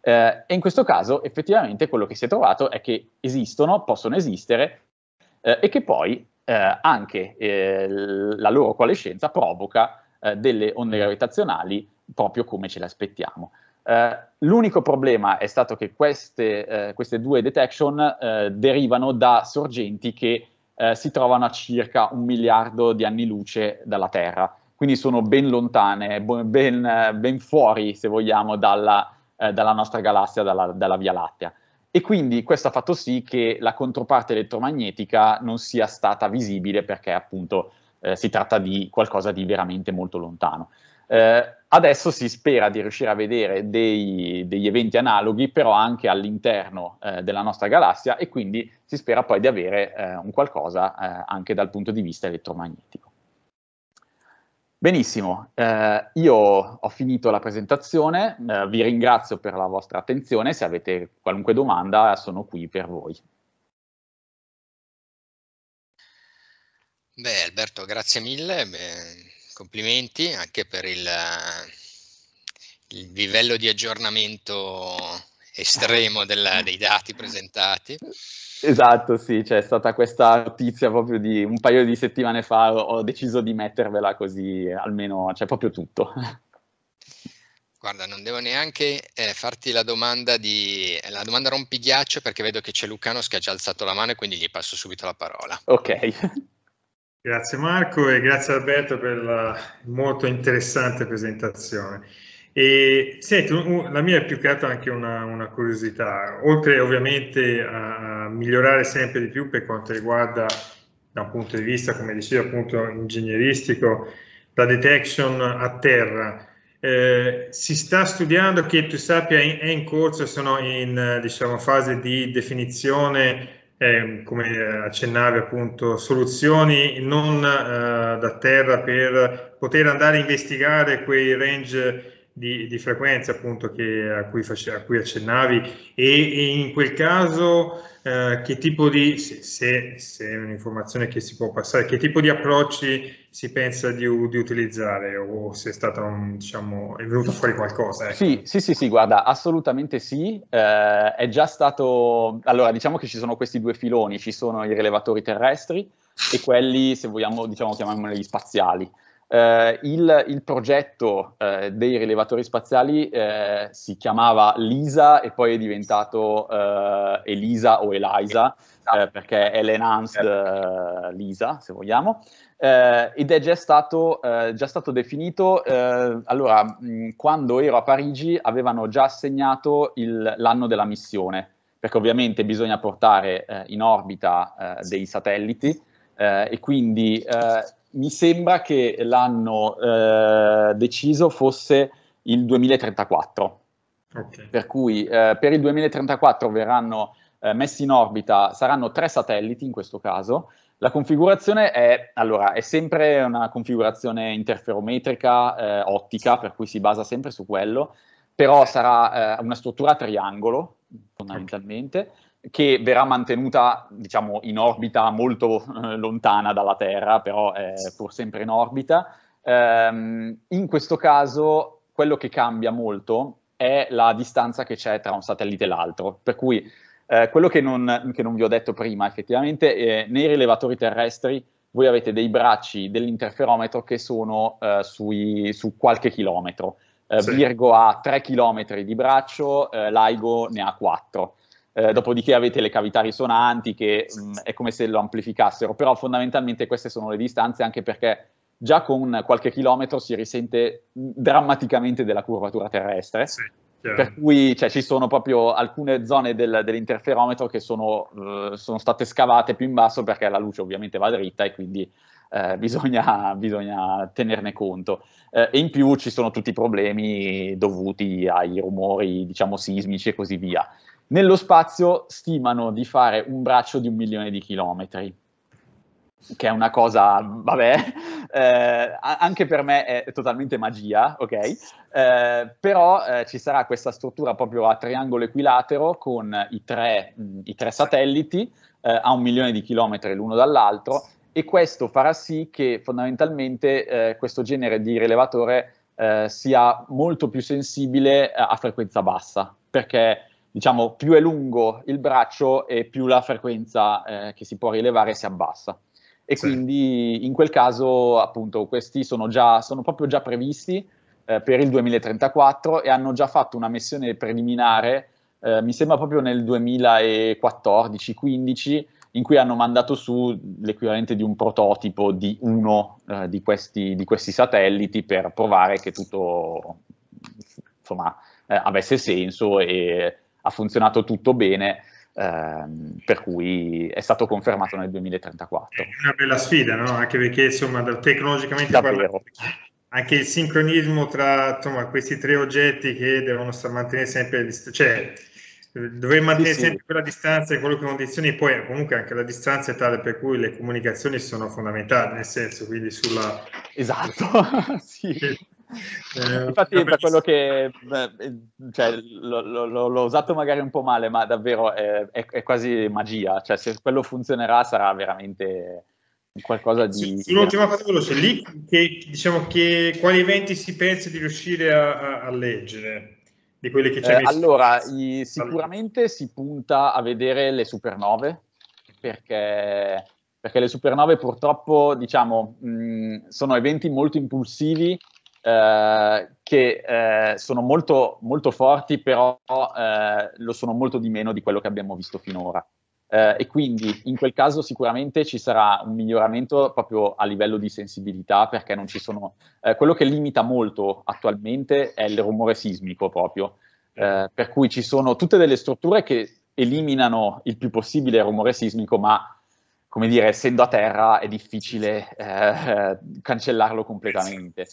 E in questo caso effettivamente quello che si è trovato è che possono esistere, e che poi anche la loro coalescenza provoca delle onde gravitazionali proprio come ce le aspettiamo. L'unico problema è stato che queste due detection derivano da sorgenti che si trovano a circa 1 miliardo di anni luce dalla Terra, quindi sono ben lontane, ben fuori, se vogliamo, dalla nostra galassia, dalla Via Lattea. E quindi questo ha fatto sì che la controparte elettromagnetica non sia stata visibile, perché appunto si tratta di qualcosa di veramente molto lontano. Adesso si spera di riuscire a vedere degli eventi analoghi, però anche all'interno della nostra galassia, e quindi si spera poi di avere un qualcosa anche dal punto di vista elettromagnetico. Benissimo, io ho finito la presentazione, vi ringrazio per la vostra attenzione, se avete qualunque domanda sono qui per voi. Beh, Alberto, grazie mille, complimenti anche per il livello di aggiornamento estremo dei dati presentati. Esatto, sì, c'è stata questa notizia proprio di un paio di settimane fa, ho deciso di mettervela così, almeno c'è proprio tutto. Guarda, non devo neanche farti la domanda rompighiaccio, perché vedo che c'è Lucanos che ha già alzato la mano e quindi gli passo subito la parola. Ok. Grazie Marco e grazie Alberto per la molto interessante presentazione. E, senti, la mia è più che altro anche una curiosità, oltre ovviamente a migliorare sempre di più per quanto riguarda da un punto di vista, come dicevo, appunto ingegneristico, la detection a terra, si sta studiando, che tu sappia è in corso, sono in diciamo, fase di definizione, come accennavi appunto, soluzioni non da terra per poter andare a investigare quei range di frequenza appunto a cui accennavi, e in quel caso che tipo di, se è un'informazione che si può passare, che tipo di approcci si pensa di utilizzare, o se è stata diciamo, è venuto fuori qualcosa? Ecco. Sì, guarda, assolutamente sì, è già stato, allora diciamo che ci sono questi due filoni, ci sono i rilevatori terrestri e quelli, se vogliamo, diciamo, chiamiamoli spaziali. Il progetto dei rilevatori spaziali si chiamava LISA e poi è diventato eLISA o eLISA, perché è l'enhanced LISA, se vogliamo, ed è già stato definito. Allora, quando ero a Parigi avevano già assegnato l'anno della missione, perché ovviamente bisogna portare in orbita dei satelliti, e quindi mi sembra che l'anno deciso fosse il 2034, okay. Per cui per il 2034 verranno messi in orbita, saranno 3 satelliti in questo caso. La configurazione è sempre una configurazione interferometrica, ottica, per cui si basa sempre su quello, però sarà una struttura a triangolo fondamentalmente, okay, che verrà mantenuta, diciamo, in orbita molto lontana dalla Terra, però pur sempre in orbita. In questo caso quello che cambia molto è la distanza che c'è tra un satellite e l'altro, per cui quello che non vi ho detto prima, effettivamente, nei rilevatori terrestri voi avete dei bracci dell'interferometro che sono su qualche chilometro. Sì. Virgo ha 3 chilometri di braccio, LIGO ne ha 4. Dopodiché avete le cavità risonanti che è come se lo amplificassero, però fondamentalmente queste sono le distanze, anche perché già con qualche chilometro si risente drammaticamente della curvatura terrestre, sì, per cui cioè, ci sono proprio alcune zone dell'interferometro che sono state scavate più in basso, perché la luce ovviamente va dritta e quindi bisogna tenerne conto, e in più ci sono tutti i problemi dovuti ai rumori, diciamo, sismici e così via. Nello spazio stimano di fare un braccio di 1 milione di chilometri, che è una cosa, vabbè, anche per me è totalmente magia, ok? Però ci sarà questa struttura proprio a triangolo equilatero con i tre satelliti a 1 milione di chilometri l'uno dall'altro, e questo farà sì che fondamentalmente questo genere di rilevatore sia molto più sensibile a frequenza bassa, perché diciamo, più è lungo il braccio e più la frequenza che si può rilevare si abbassa. E sì, quindi in quel caso appunto questi sono proprio già previsti per il 2034 e hanno già fatto una missione preliminare, mi sembra proprio nel 2014-15, in cui hanno mandato su l'equivalente di un prototipo di uno di questi satelliti per provare che tutto, insomma, avesse senso, e ha funzionato tutto bene, per cui è stato confermato nel 2034. È una bella sfida, no? Anche perché, insomma, tecnologicamente davvero. Anche il sincronismo tra, insomma, questi tre oggetti che devono mantenere sempre, cioè dover mantenere sempre quella distanza e quello che condizioni, poi comunque anche la distanza è tale per cui le comunicazioni sono fondamentali, nel senso, quindi sulla... Esatto, sì. Infatti da quello che, cioè, l'ho usato magari un po' male, ma davvero è quasi magia, cioè se quello funzionerà sarà veramente... qualcosa di... L'ultima cosa veloce, lì che, diciamo, che quali eventi si pensa di riuscire a leggere? Di quelli che c'è allora, sicuramente si punta a vedere le supernove, perché le supernove purtroppo, diciamo, sono eventi molto impulsivi, che sono molto, molto forti, però lo sono molto di meno di quello che abbiamo visto finora. E quindi in quel caso sicuramente ci sarà un miglioramento proprio a livello di sensibilità, perché non ci sono, quello che limita molto attualmente è il rumore sismico proprio, per cui ci sono tutte delle strutture che eliminano il più possibile il rumore sismico, ma, come dire, essendo a terra è difficile cancellarlo completamente.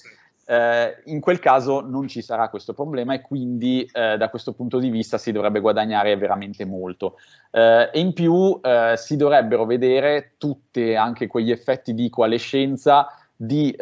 In quel caso non ci sarà questo problema, e quindi da questo punto di vista si dovrebbe guadagnare veramente molto, e in più si dovrebbero vedere tutti anche quegli effetti di coalescenza di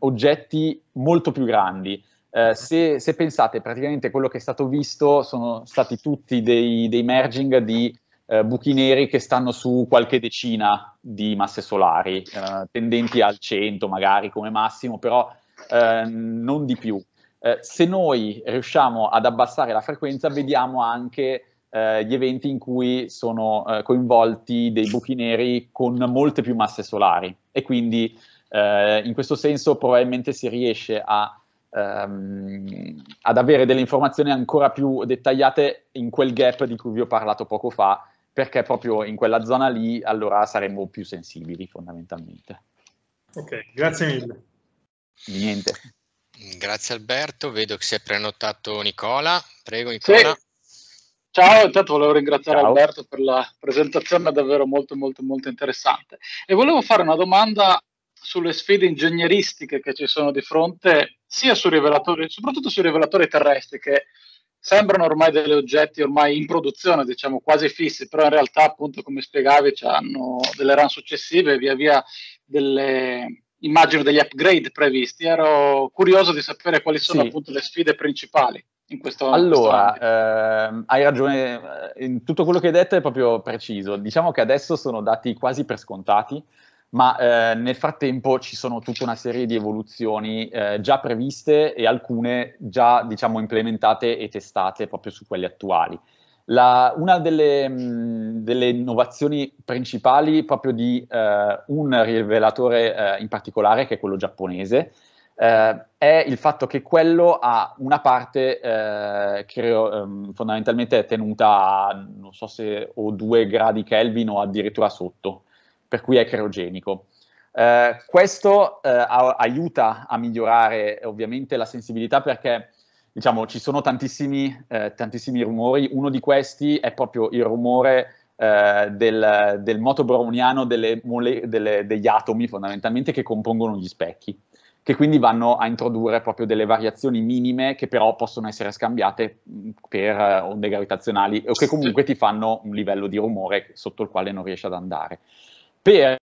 oggetti molto più grandi. Se pensate, praticamente quello che è stato visto sono stati tutti dei merging di buchi neri che stanno su qualche decina di masse solari, tendenti al 100 magari come massimo, però non di più. Se noi riusciamo ad abbassare la frequenza, vediamo anche gli eventi in cui sono coinvolti dei buchi neri con molte più masse solari, e quindi in questo senso probabilmente si riesce ad avere delle informazioni ancora più dettagliate in quel gap di cui vi ho parlato poco fa, perché proprio in quella zona lì allora saremmo più sensibili fondamentalmente. Ok, grazie mille. Niente. Grazie Alberto, vedo che si è prenotato Nicola, prego Nicola. Sì. Ciao, intanto volevo ringraziare Alberto per la presentazione davvero molto molto molto interessante, e volevo fare una domanda sulle sfide ingegneristiche che ci sono di fronte, sia sui rivelatori, soprattutto sui rivelatori terrestri, che sembrano ormai degli oggetti ormai in produzione, diciamo quasi fissi, però in realtà, appunto, come spiegavi, hanno delle run successive e via via delle... immagino degli upgrade previsti. Ero curioso di sapere quali sono appunto le sfide principali in questo ambito. Allora, hai ragione, in tutto quello che hai detto è proprio preciso. Diciamo che adesso sono dati quasi per scontati, ma nel frattempo ci sono tutta una serie di evoluzioni già previste e alcune già, diciamo, implementate e testate proprio su quelli attuali. Una delle innovazioni principali proprio di un rivelatore in particolare, che è quello giapponese, è il fatto che quello ha una parte che fondamentalmente è tenuta a, non so se o 2 gradi Kelvin o addirittura sotto, per cui è criogenico. Questo aiuta a migliorare ovviamente la sensibilità, perché, diciamo, ci sono tantissimi rumori. Uno di questi è proprio il rumore del moto browniano degli atomi fondamentalmente che compongono gli specchi, che quindi vanno a introdurre proprio delle variazioni minime che però possono essere scambiate per onde gravitazionali, o che comunque ti fanno un livello di rumore sotto il quale non riesci ad andare. Per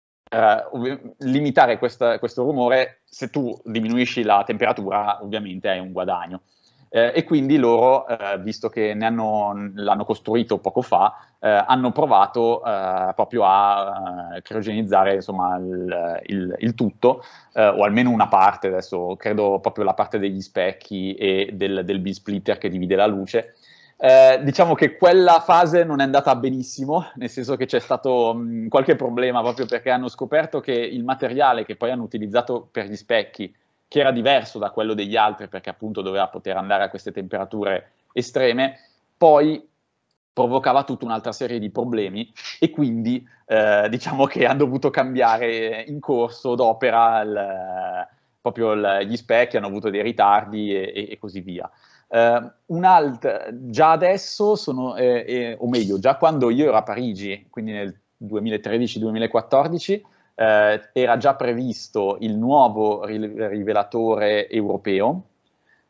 limitare questo rumore, se tu diminuisci la temperatura, ovviamente hai un guadagno. E quindi loro, visto che l'hanno costruito poco fa, hanno provato proprio a criogenizzare, insomma, il tutto, o almeno una parte. Adesso credo proprio la parte degli specchi e del B-splitter che divide la luce. Diciamo che quella fase non è andata benissimo, nel senso che c'è stato qualche problema, proprio perché hanno scoperto che il materiale che poi hanno utilizzato per gli specchi, che era diverso da quello degli altri, perché appunto doveva poter andare a queste temperature estreme, poi provocava tutta un'altra serie di problemi, e quindi diciamo che hanno dovuto cambiare in corso d'opera gli specchi, hanno avuto dei ritardi e così via. Già adesso sono, o meglio, già quando io ero a Parigi, quindi nel 2013-2014, era già previsto il nuovo rivelatore europeo,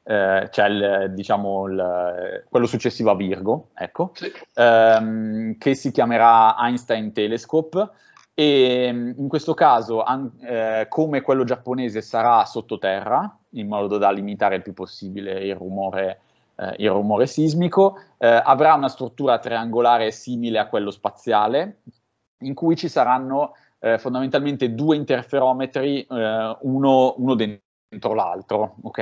cioè quello successivo a Virgo, ecco, sì. Che si chiamerà Einstein Telescope, e in questo caso come quello giapponese sarà sottoterra, in modo da limitare il più possibile il rumore sismico, avrà una struttura triangolare simile a quello spaziale, in cui ci saranno fondamentalmente due interferometri, uno dentro l'altro, ok?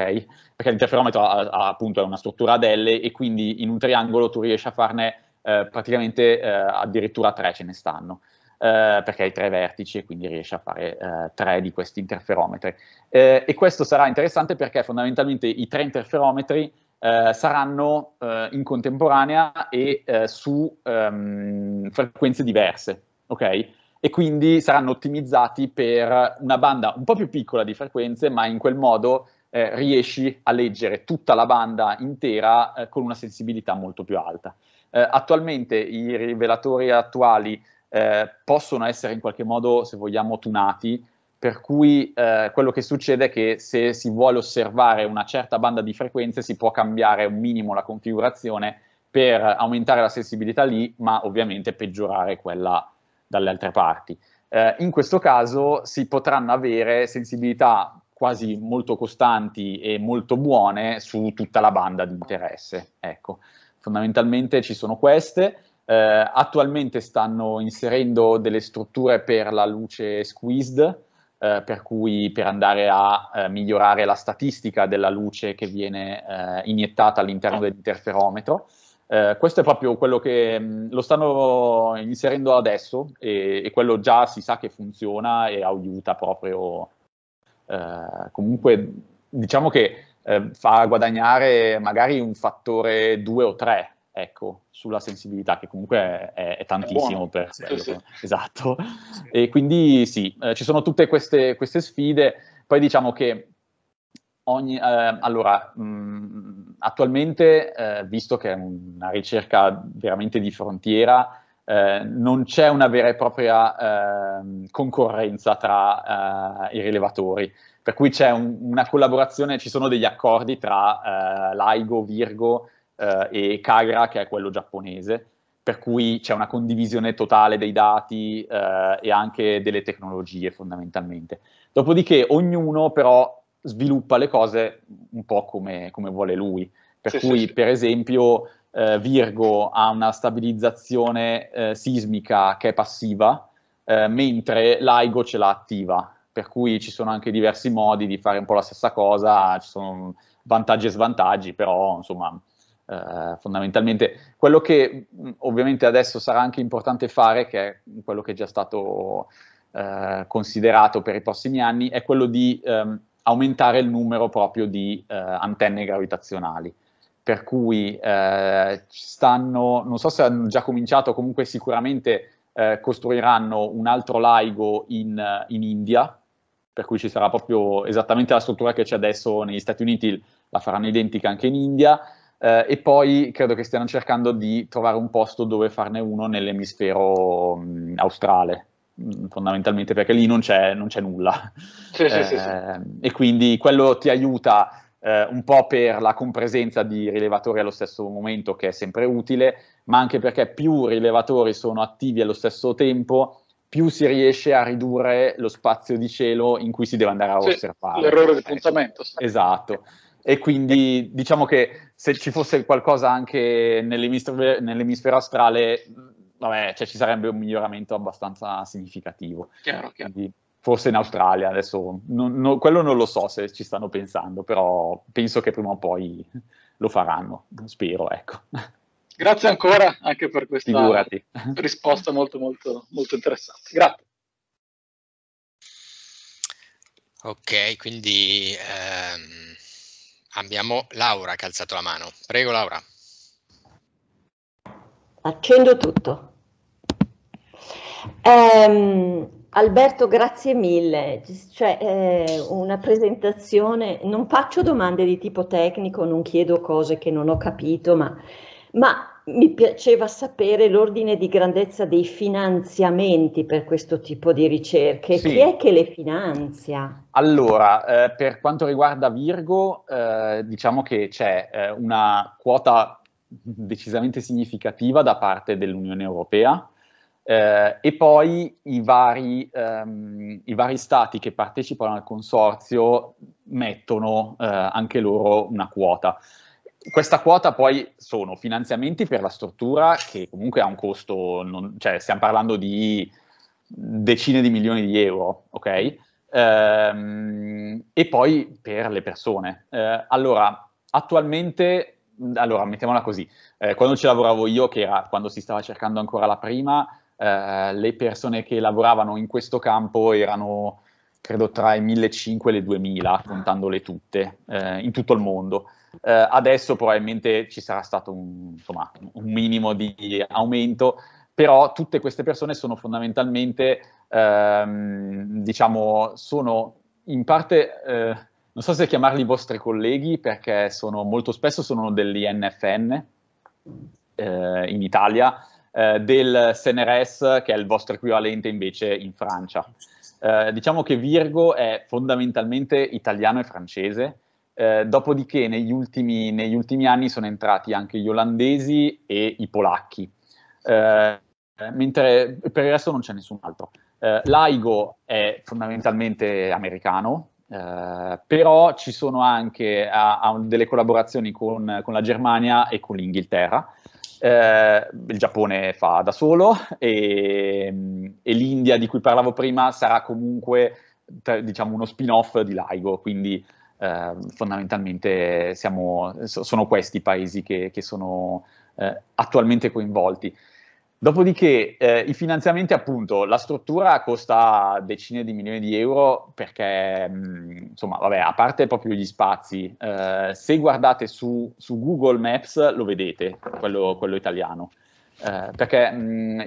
Perché l'interferometro appunto è una struttura ad L, e quindi in un triangolo tu riesci a farne praticamente addirittura tre ce ne stanno, perché hai tre vertici e quindi riesci a fare tre di questi interferometri. E questo sarà interessante perché fondamentalmente i tre interferometri saranno in contemporanea e su frequenze diverse, ok? E quindi saranno ottimizzati per una banda un po' più piccola di frequenze, ma in quel modo riesci a leggere tutta la banda intera con una sensibilità molto più alta. Attualmente i rivelatori attuali possono essere in qualche modo, se vogliamo, tunati, per cui quello che succede è che se si vuole osservare una certa banda di frequenze si può cambiare un minimo la configurazione per aumentare la sensibilità lì, ma ovviamente peggiorare quella dalle altre parti. In questo caso si potranno avere sensibilità quasi molto costanti e molto buone su tutta la banda di interesse. Ecco, fondamentalmente ci sono queste. Attualmente stanno inserendo delle strutture per la luce squeezed, per cui per andare a migliorare la statistica della luce che viene iniettata all'interno dell'interferometro. Questo è proprio quello che lo stanno inserendo adesso, e quello già si sa che funziona e aiuta proprio, comunque diciamo che fa guadagnare magari un fattore 2 o 3, ecco, sulla sensibilità, che comunque è tantissimo per quello. Sì, sì. Esatto, sì. E quindi sì, ci sono tutte queste sfide. Poi diciamo che attualmente, visto che è una ricerca veramente di frontiera, non c'è una vera e propria concorrenza tra i rilevatori, per cui c'è una collaborazione, ci sono degli accordi tra LIGO, Virgo e Kagra, che è quello giapponese, per cui c'è una condivisione totale dei dati e anche delle tecnologie fondamentalmente. Dopodiché ognuno però sviluppa le cose un po' come vuole lui, per cui per esempio Virgo ha una stabilizzazione sismica che è passiva, mentre LIGO ce l'ha attiva, per cui ci sono anche diversi modi di fare un po' la stessa cosa, ci sono vantaggi e svantaggi, però insomma fondamentalmente quello che ovviamente adesso sarà anche importante fare, che è quello che è già stato considerato per i prossimi anni, è quello di aumentare il numero proprio di antenne gravitazionali, per cui non so se hanno già cominciato, comunque sicuramente costruiranno un altro LIGO in India, per cui ci sarà proprio esattamente la struttura che c'è adesso negli Stati Uniti, la faranno identica anche in India, e poi credo che stiano cercando di trovare un posto dove farne uno nell'emisfero australe, fondamentalmente perché lì non c'è nulla. Sì. E quindi quello ti aiuta un po' per la compresenza di rilevatori allo stesso momento, che è sempre utile, ma anche perché più rilevatori sono attivi allo stesso tempo, più si riesce a ridurre lo spazio di cielo in cui si deve andare a osservare. L'errore di puntamento. Esatto. E quindi diciamo che se ci fosse qualcosa anche nell'emisfero astrale, vabbè, cioè ci sarebbe un miglioramento abbastanza significativo. Chiaro. Quindi, forse in Australia, adesso quello non lo so se ci stanno pensando, però penso che prima o poi lo faranno, spero, ecco. Grazie ancora anche per questa risposta molto, molto, molto interessante. Grazie. Ok, quindi abbiamo Laura che ha alzato la mano. Prego Laura. Accendo tutto. Alberto, grazie mille, una presentazione, non faccio domande di tipo tecnico, non chiedo cose che non ho capito, ma mi piaceva sapere l'ordine di grandezza dei finanziamenti per questo tipo di ricerche. Sì. Chi è che le finanzia? Allora, per quanto riguarda Virgo, diciamo che c'è una quota decisamente significativa da parte dell'Unione Europea, e poi i vari stati che partecipano al consorzio mettono anche loro una quota. Questa quota poi sono finanziamenti per la struttura, che comunque ha un costo, stiamo parlando di decine di milioni di euro, ok? E poi per le persone. Allora, attualmente, mettiamola così, quando ci lavoravo io, che era quando si stava cercando ancora la prima, le persone che lavoravano in questo campo erano, credo, tra i 1.500 e le 2.000, contandole tutte, in tutto il mondo. Adesso probabilmente ci sarà stato un minimo di aumento, però tutte queste persone sono fondamentalmente, sono in parte, non so se chiamarli vostri colleghi, perché molto spesso sono degli NFN in Italia, del CNRS, che è il vostro equivalente invece in Francia. Diciamo che Virgo è fondamentalmente italiano e francese, dopodiché negli ultimi anni sono entrati anche gli olandesi e i polacchi, mentre per il resto non c'è nessun altro. LIGO è fondamentalmente americano, però ci sono anche delle collaborazioni con la Germania e con l'Inghilterra. Il Giappone fa da solo e l'India, di cui parlavo prima, sarà comunque uno spin-off di LIGO, quindi fondamentalmente sono questi i paesi che sono attualmente coinvolti. Dopodiché i finanziamenti, appunto, la struttura costa decine di milioni di euro perché, a parte proprio gli spazi, se guardate su Google Maps lo vedete, quello italiano, perché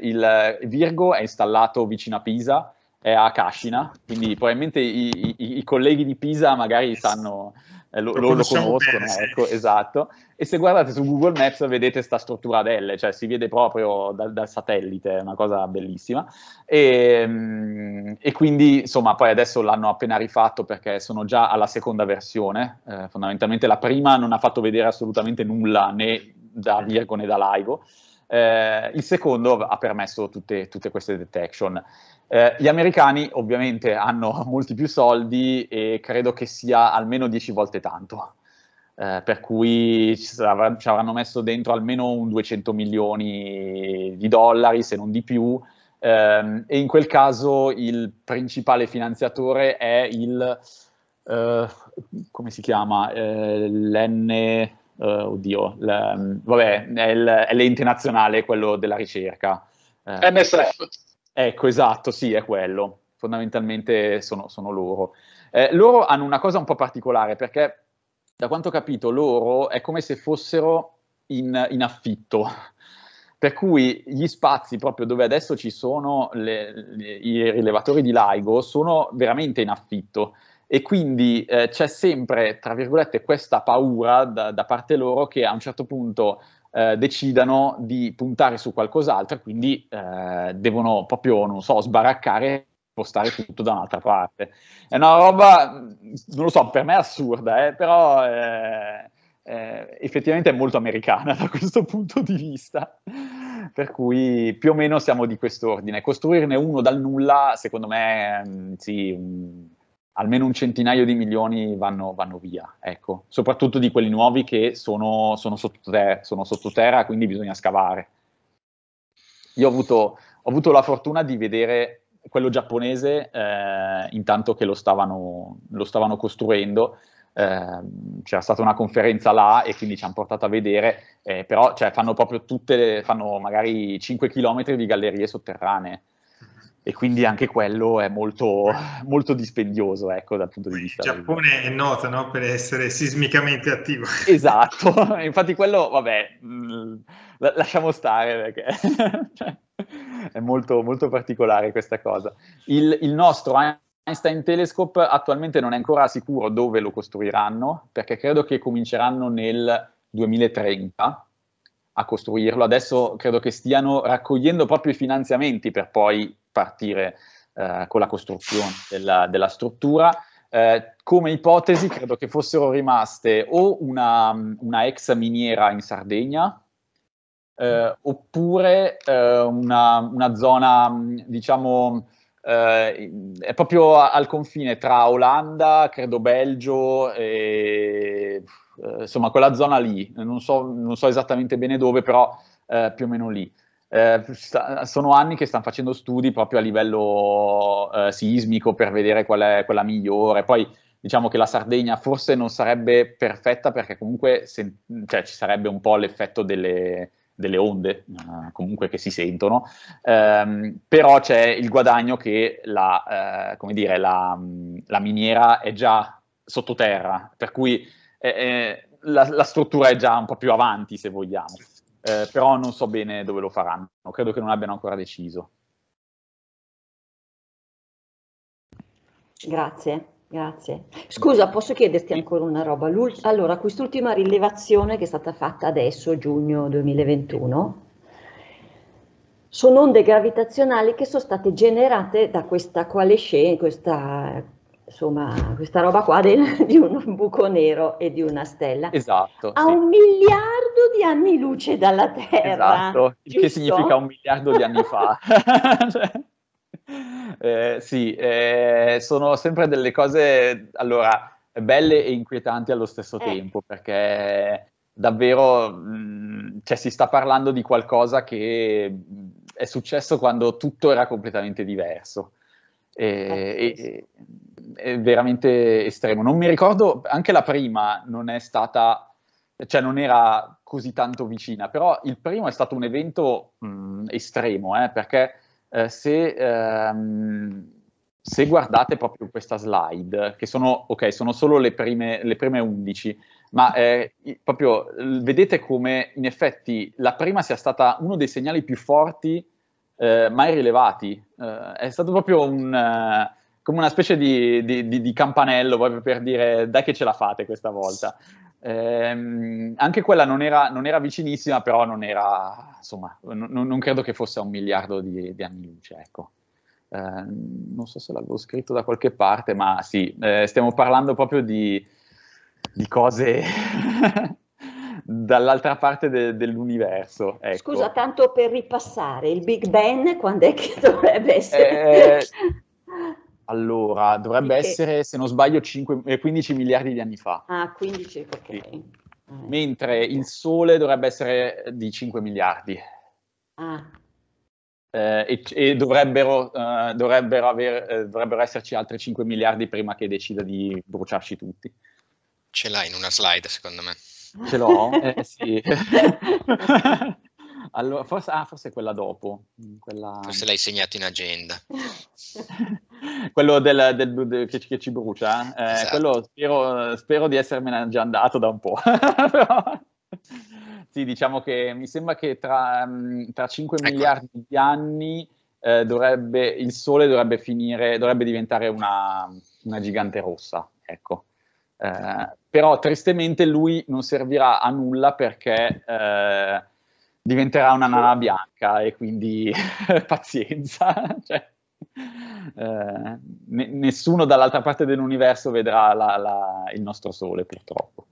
il Virgo è installato vicino a Pisa, è a Cascina, quindi probabilmente i colleghi di Pisa magari sanno, lo conoscono, ecco, esatto. E se guardate su Google Maps vedete sta struttura ad L, si vede proprio dal satellite, è una cosa bellissima. E quindi, poi adesso l'hanno appena rifatto perché sono già alla seconda versione, fondamentalmente la prima non ha fatto vedere assolutamente nulla né da Virgo né da LIGO. Il secondo ha permesso tutte queste detection. Gli americani ovviamente hanno molti più soldi e credo che sia almeno 10 volte tanto, per cui ci avranno messo dentro almeno un 200 milioni di dollari, se non di più, e in quel caso il principale finanziatore è come si chiama? È l'ente nazionale, quello della ricerca. MSF. Ecco, esatto, sì, è quello. Fondamentalmente sono loro. Loro hanno una cosa un po' particolare, perché da quanto ho capito loro è come se fossero in affitto. Per cui gli spazi proprio dove adesso ci sono i rilevatori di LIGO sono veramente in affitto. E quindi c'è sempre, tra virgolette, questa paura da parte loro che a un certo punto decidano di puntare su qualcos'altro e quindi devono proprio, sbaraccare e spostare tutto da un'altra parte. È una roba, per me è assurda, però effettivamente è molto americana da questo punto di vista. Per cui più o meno siamo di quest'ordine. Costruirne uno dal nulla, secondo me, sì, almeno un centinaio di milioni vanno via, ecco, soprattutto di quelli nuovi che sono sottoterra, quindi bisogna scavare. Io ho avuto la fortuna di vedere quello giapponese intanto che lo stavano costruendo, c'era stata una conferenza là e quindi ci hanno portato a vedere, però fanno proprio fanno magari 5 km di gallerie sotterranee. E quindi anche quello è molto, molto dispendioso, ecco, dal punto di vista. Il Giappone è noto, no? Per essere sismicamente attivo. Esatto, infatti quello, lasciamo stare perché è molto, molto particolare questa cosa. Il nostro Einstein Telescope attualmente non è ancora sicuro dove lo costruiranno, perché credo che cominceranno nel 2030 a costruirlo. Adesso credo che stiano raccogliendo proprio i finanziamenti per poi partire con la costruzione della struttura. Come ipotesi credo che fossero rimaste o una ex miniera in Sardegna, oppure una zona, diciamo, è proprio al confine tra Olanda, credo Belgio, e insomma quella zona lì, non so esattamente bene dove, però più o meno lì. Sono anni che stanno facendo studi proprio a livello sismico per vedere qual è quella migliore. Poi diciamo che la Sardegna forse non sarebbe perfetta, perché comunque ci sarebbe un po' l'effetto delle onde comunque che si sentono, però c'è il guadagno che la miniera è già sottoterra, per cui la struttura è già un po' più avanti, se vogliamo, però non so bene dove lo faranno, credo che non abbiano ancora deciso. Grazie. Scusa, posso chiederti ancora una roba? Allora, quest'ultima rilevazione che è stata fatta adesso, giugno 2021, sono onde gravitazionali che sono state generate da questa coalescenza, questa roba qua di un buco nero e di una stella. Esatto. A un miliardo di anni luce dalla Terra. Esatto, giusto? Che significa 1 miliardo di anni fa. Sono sempre delle cose, allora, belle e inquietanti allo stesso tempo, perché davvero si sta parlando di qualcosa che è successo quando tutto era completamente diverso, è veramente estremo. Non mi ricordo, anche la prima non è stata, non era così tanto vicina, però il primo è stato un evento estremo, perché se guardate proprio questa slide, che sono solo le prime 11, ma proprio vedete come in effetti la prima sia stata uno dei segnali più forti mai rilevati. È stato proprio come una specie di campanello, proprio per dire: dai che ce la fate questa volta. Anche quella non era vicinissima, però non era, insomma, non credo che fosse a 1 miliardo di anni luce, ecco. Non so se l'avevo scritto da qualche parte, ma sì, stiamo parlando proprio di cose dall'altra parte dell'universo, ecco. Scusa, tanto per ripassare, il Big Bang quando è che dovrebbe essere? Allora, dovrebbe essere, se non sbaglio, 15 miliardi di anni fa. Ah, 15, ok. Sì. Mentre il Sole dovrebbe essere di 5 miliardi. Ah. E dovrebbero esserci altri 5 miliardi prima che decida di bruciarci tutti. Ce l'hai in una slide, secondo me. Ce l'ho? Sì. Allora, forse quella dopo. Forse l'hai segnato in agenda. Quello che ci brucia? Esatto. Quello spero di essermene già andato da un po'. Però, sì, diciamo che mi sembra che tra 5 miliardi di anni il Sole dovrebbe diventare una gigante rossa, ecco. Però tristemente lui non servirà a nulla, perché diventerà una nana bianca, e quindi pazienza, nessuno dall'altra parte dell'universo vedrà il nostro Sole, purtroppo.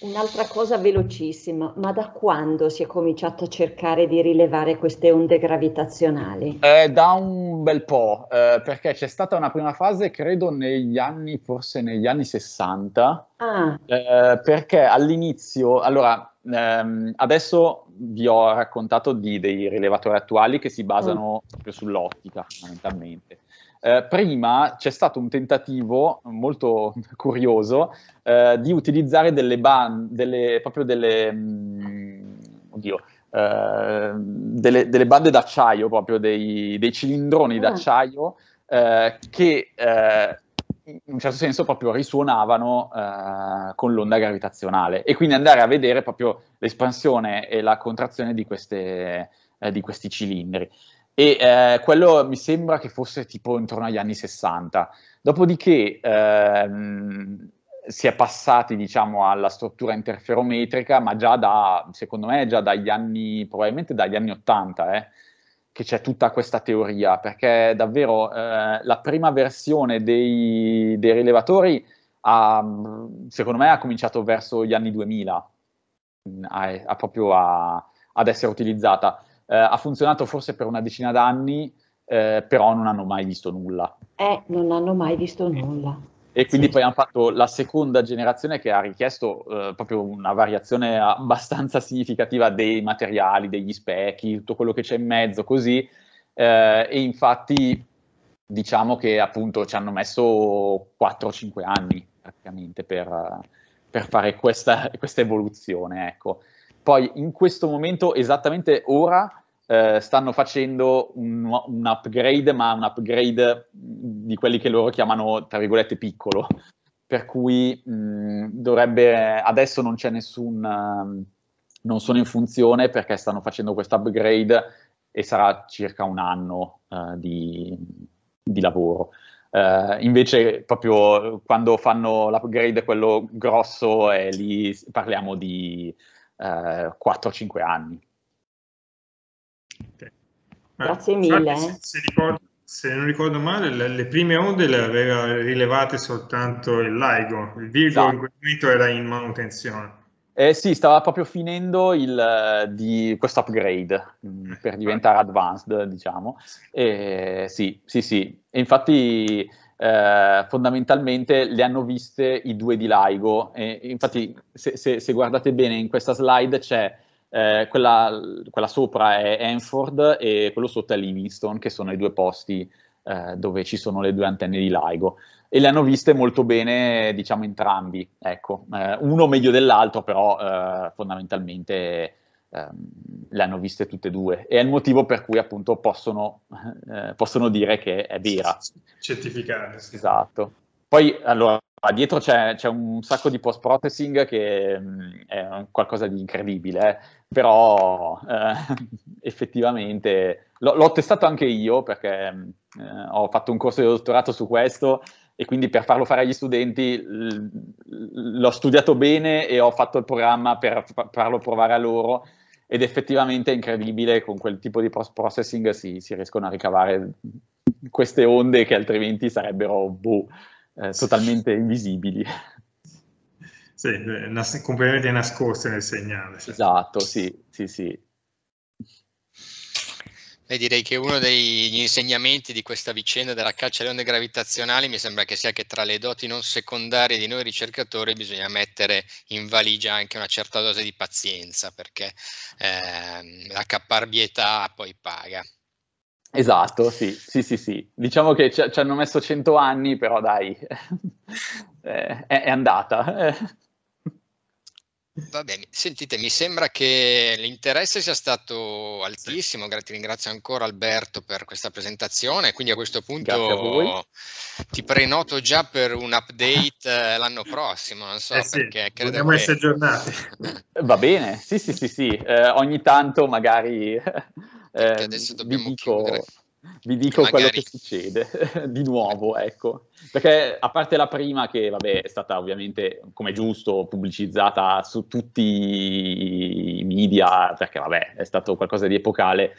Un'altra cosa velocissima: ma da quando si è cominciato a cercare di rilevare queste onde gravitazionali? Da un bel po', perché c'è stata una prima fase, credo forse negli anni 60, perché all'inizio, allora, adesso vi ho raccontato dei rilevatori attuali che si basano proprio sull'ottica, fondamentalmente. Prima c'è stato un tentativo molto curioso di utilizzare delle bande d'acciaio, proprio dei cilindroni d'acciaio che in un certo senso proprio risuonavano con l'onda gravitazionale, e quindi andare a vedere proprio l'espansione e la contrazione di questi cilindri. E quello mi sembra che fosse tipo intorno agli anni 60. Dopodiché si è passati, diciamo, alla struttura interferometrica, ma già da, secondo me, già dagli anni, probabilmente dagli anni 80, che c'è tutta questa teoria, perché davvero la prima versione dei rilevatori secondo me ha cominciato verso gli anni 2000 ad essere utilizzata. Ha funzionato forse per una decina d'anni, però non hanno mai visto nulla. Non hanno mai visto nulla. E quindi sì. Poi hanno fatto la seconda generazione che ha richiesto proprio una variazione abbastanza significativa dei materiali, degli specchi, tutto quello che c'è in mezzo, così. E infatti diciamo che appunto ci hanno messo 4-5 anni praticamente per fare questa evoluzione, ecco. Poi in questo momento, esattamente ora, stanno facendo un upgrade, ma un upgrade di quelli che loro chiamano, tra virgolette, piccolo. Per cui dovrebbe, adesso non c'è nessun, non sono in funzione perché stanno facendo questo upgrade e sarà circa un anno di lavoro. Invece proprio quando fanno l'upgrade, quello grosso, lì parliamo di 4-5 anni. Okay. Grazie mille. Se non ricordo male, le prime onde le aveva rilevate soltanto il LIGO, il Virgo, esatto. In quel momento era in manutenzione. Sì, stava proprio finendo questo upgrade per diventare advanced, diciamo. Sì. E infatti fondamentalmente le hanno viste i due di LIGO. E infatti, se guardate bene in questa slide c'è quella sopra è Hanford e quello sotto è Livingston, che sono i due posti dove ci sono le due antenne di LIGO, e le hanno viste molto bene, diciamo, entrambi, ecco, uno meglio dell'altro, però fondamentalmente le hanno viste tutte e due, e è il motivo per cui appunto possono dire che è vera, certificare, sì. Esatto. Poi allora dietro c'è un sacco di post-processing che è qualcosa di incredibile, però effettivamente l'ho testato anche io, perché ho fatto un corso di dottorato su questo, e quindi per farlo fare agli studenti l'ho studiato bene e ho fatto il programma per farlo provare a loro, ed effettivamente è incredibile, con quel tipo di post-processing si riescono a ricavare queste onde che altrimenti sarebbero totalmente invisibili. Sì, completamente nascoste nel segnale. Cioè. Esatto, sì. E direi che uno degli insegnamenti di questa vicenda della caccia alle onde gravitazionali mi sembra che sia che tra le doti non secondarie di noi ricercatori bisogna mettere in valigia anche una certa dose di pazienza, perché la caparbietà poi paga. Esatto, sì. Diciamo che ci hanno messo 100 anni, però dai, è andata. Va bene, sentite, mi sembra che l'interesse sia stato altissimo, ti ringrazio ancora Alberto per questa presentazione, quindi a questo punto ti prenoto già per un update l'anno prossimo, non so perché... Sì, dobbiamo essere aggiornati. Va bene, sì, ogni tanto magari... adesso dobbiamo vi dico magari... quello che succede di nuovo, ecco, perché a parte la prima, che vabbè è stata ovviamente, come giusto, pubblicizzata su tutti i media, perché vabbè è stato qualcosa di epocale,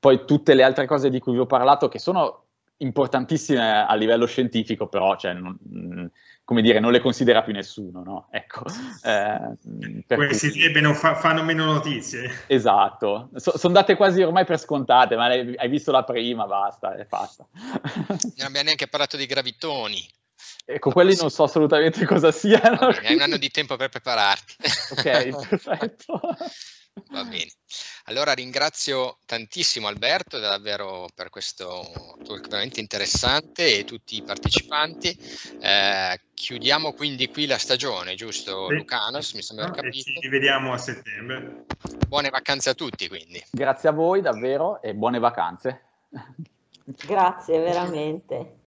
poi tutte le altre cose di cui vi ho parlato, che sono importantissime a livello scientifico, però cioè, come dire, non le considera più nessuno, no? Ecco. Si direbbe, fanno meno notizie. Esatto, sono date quasi ormai per scontate, ma hai visto la prima, basta, è fatta. Non abbiamo neanche parlato di gravitoni. Ecco, quelli non so assolutamente cosa siano. Hai un anno di tempo per prepararti. Ok, perfetto. Va bene, allora ringrazio tantissimo Alberto davvero per questo talk veramente interessante e tutti i partecipanti. Chiudiamo quindi qui la stagione, giusto? Sì. Lucanos, mi sembra capito. Ci rivediamo a settembre. Buone vacanze a tutti, quindi. Grazie a voi davvero e buone vacanze. Grazie veramente.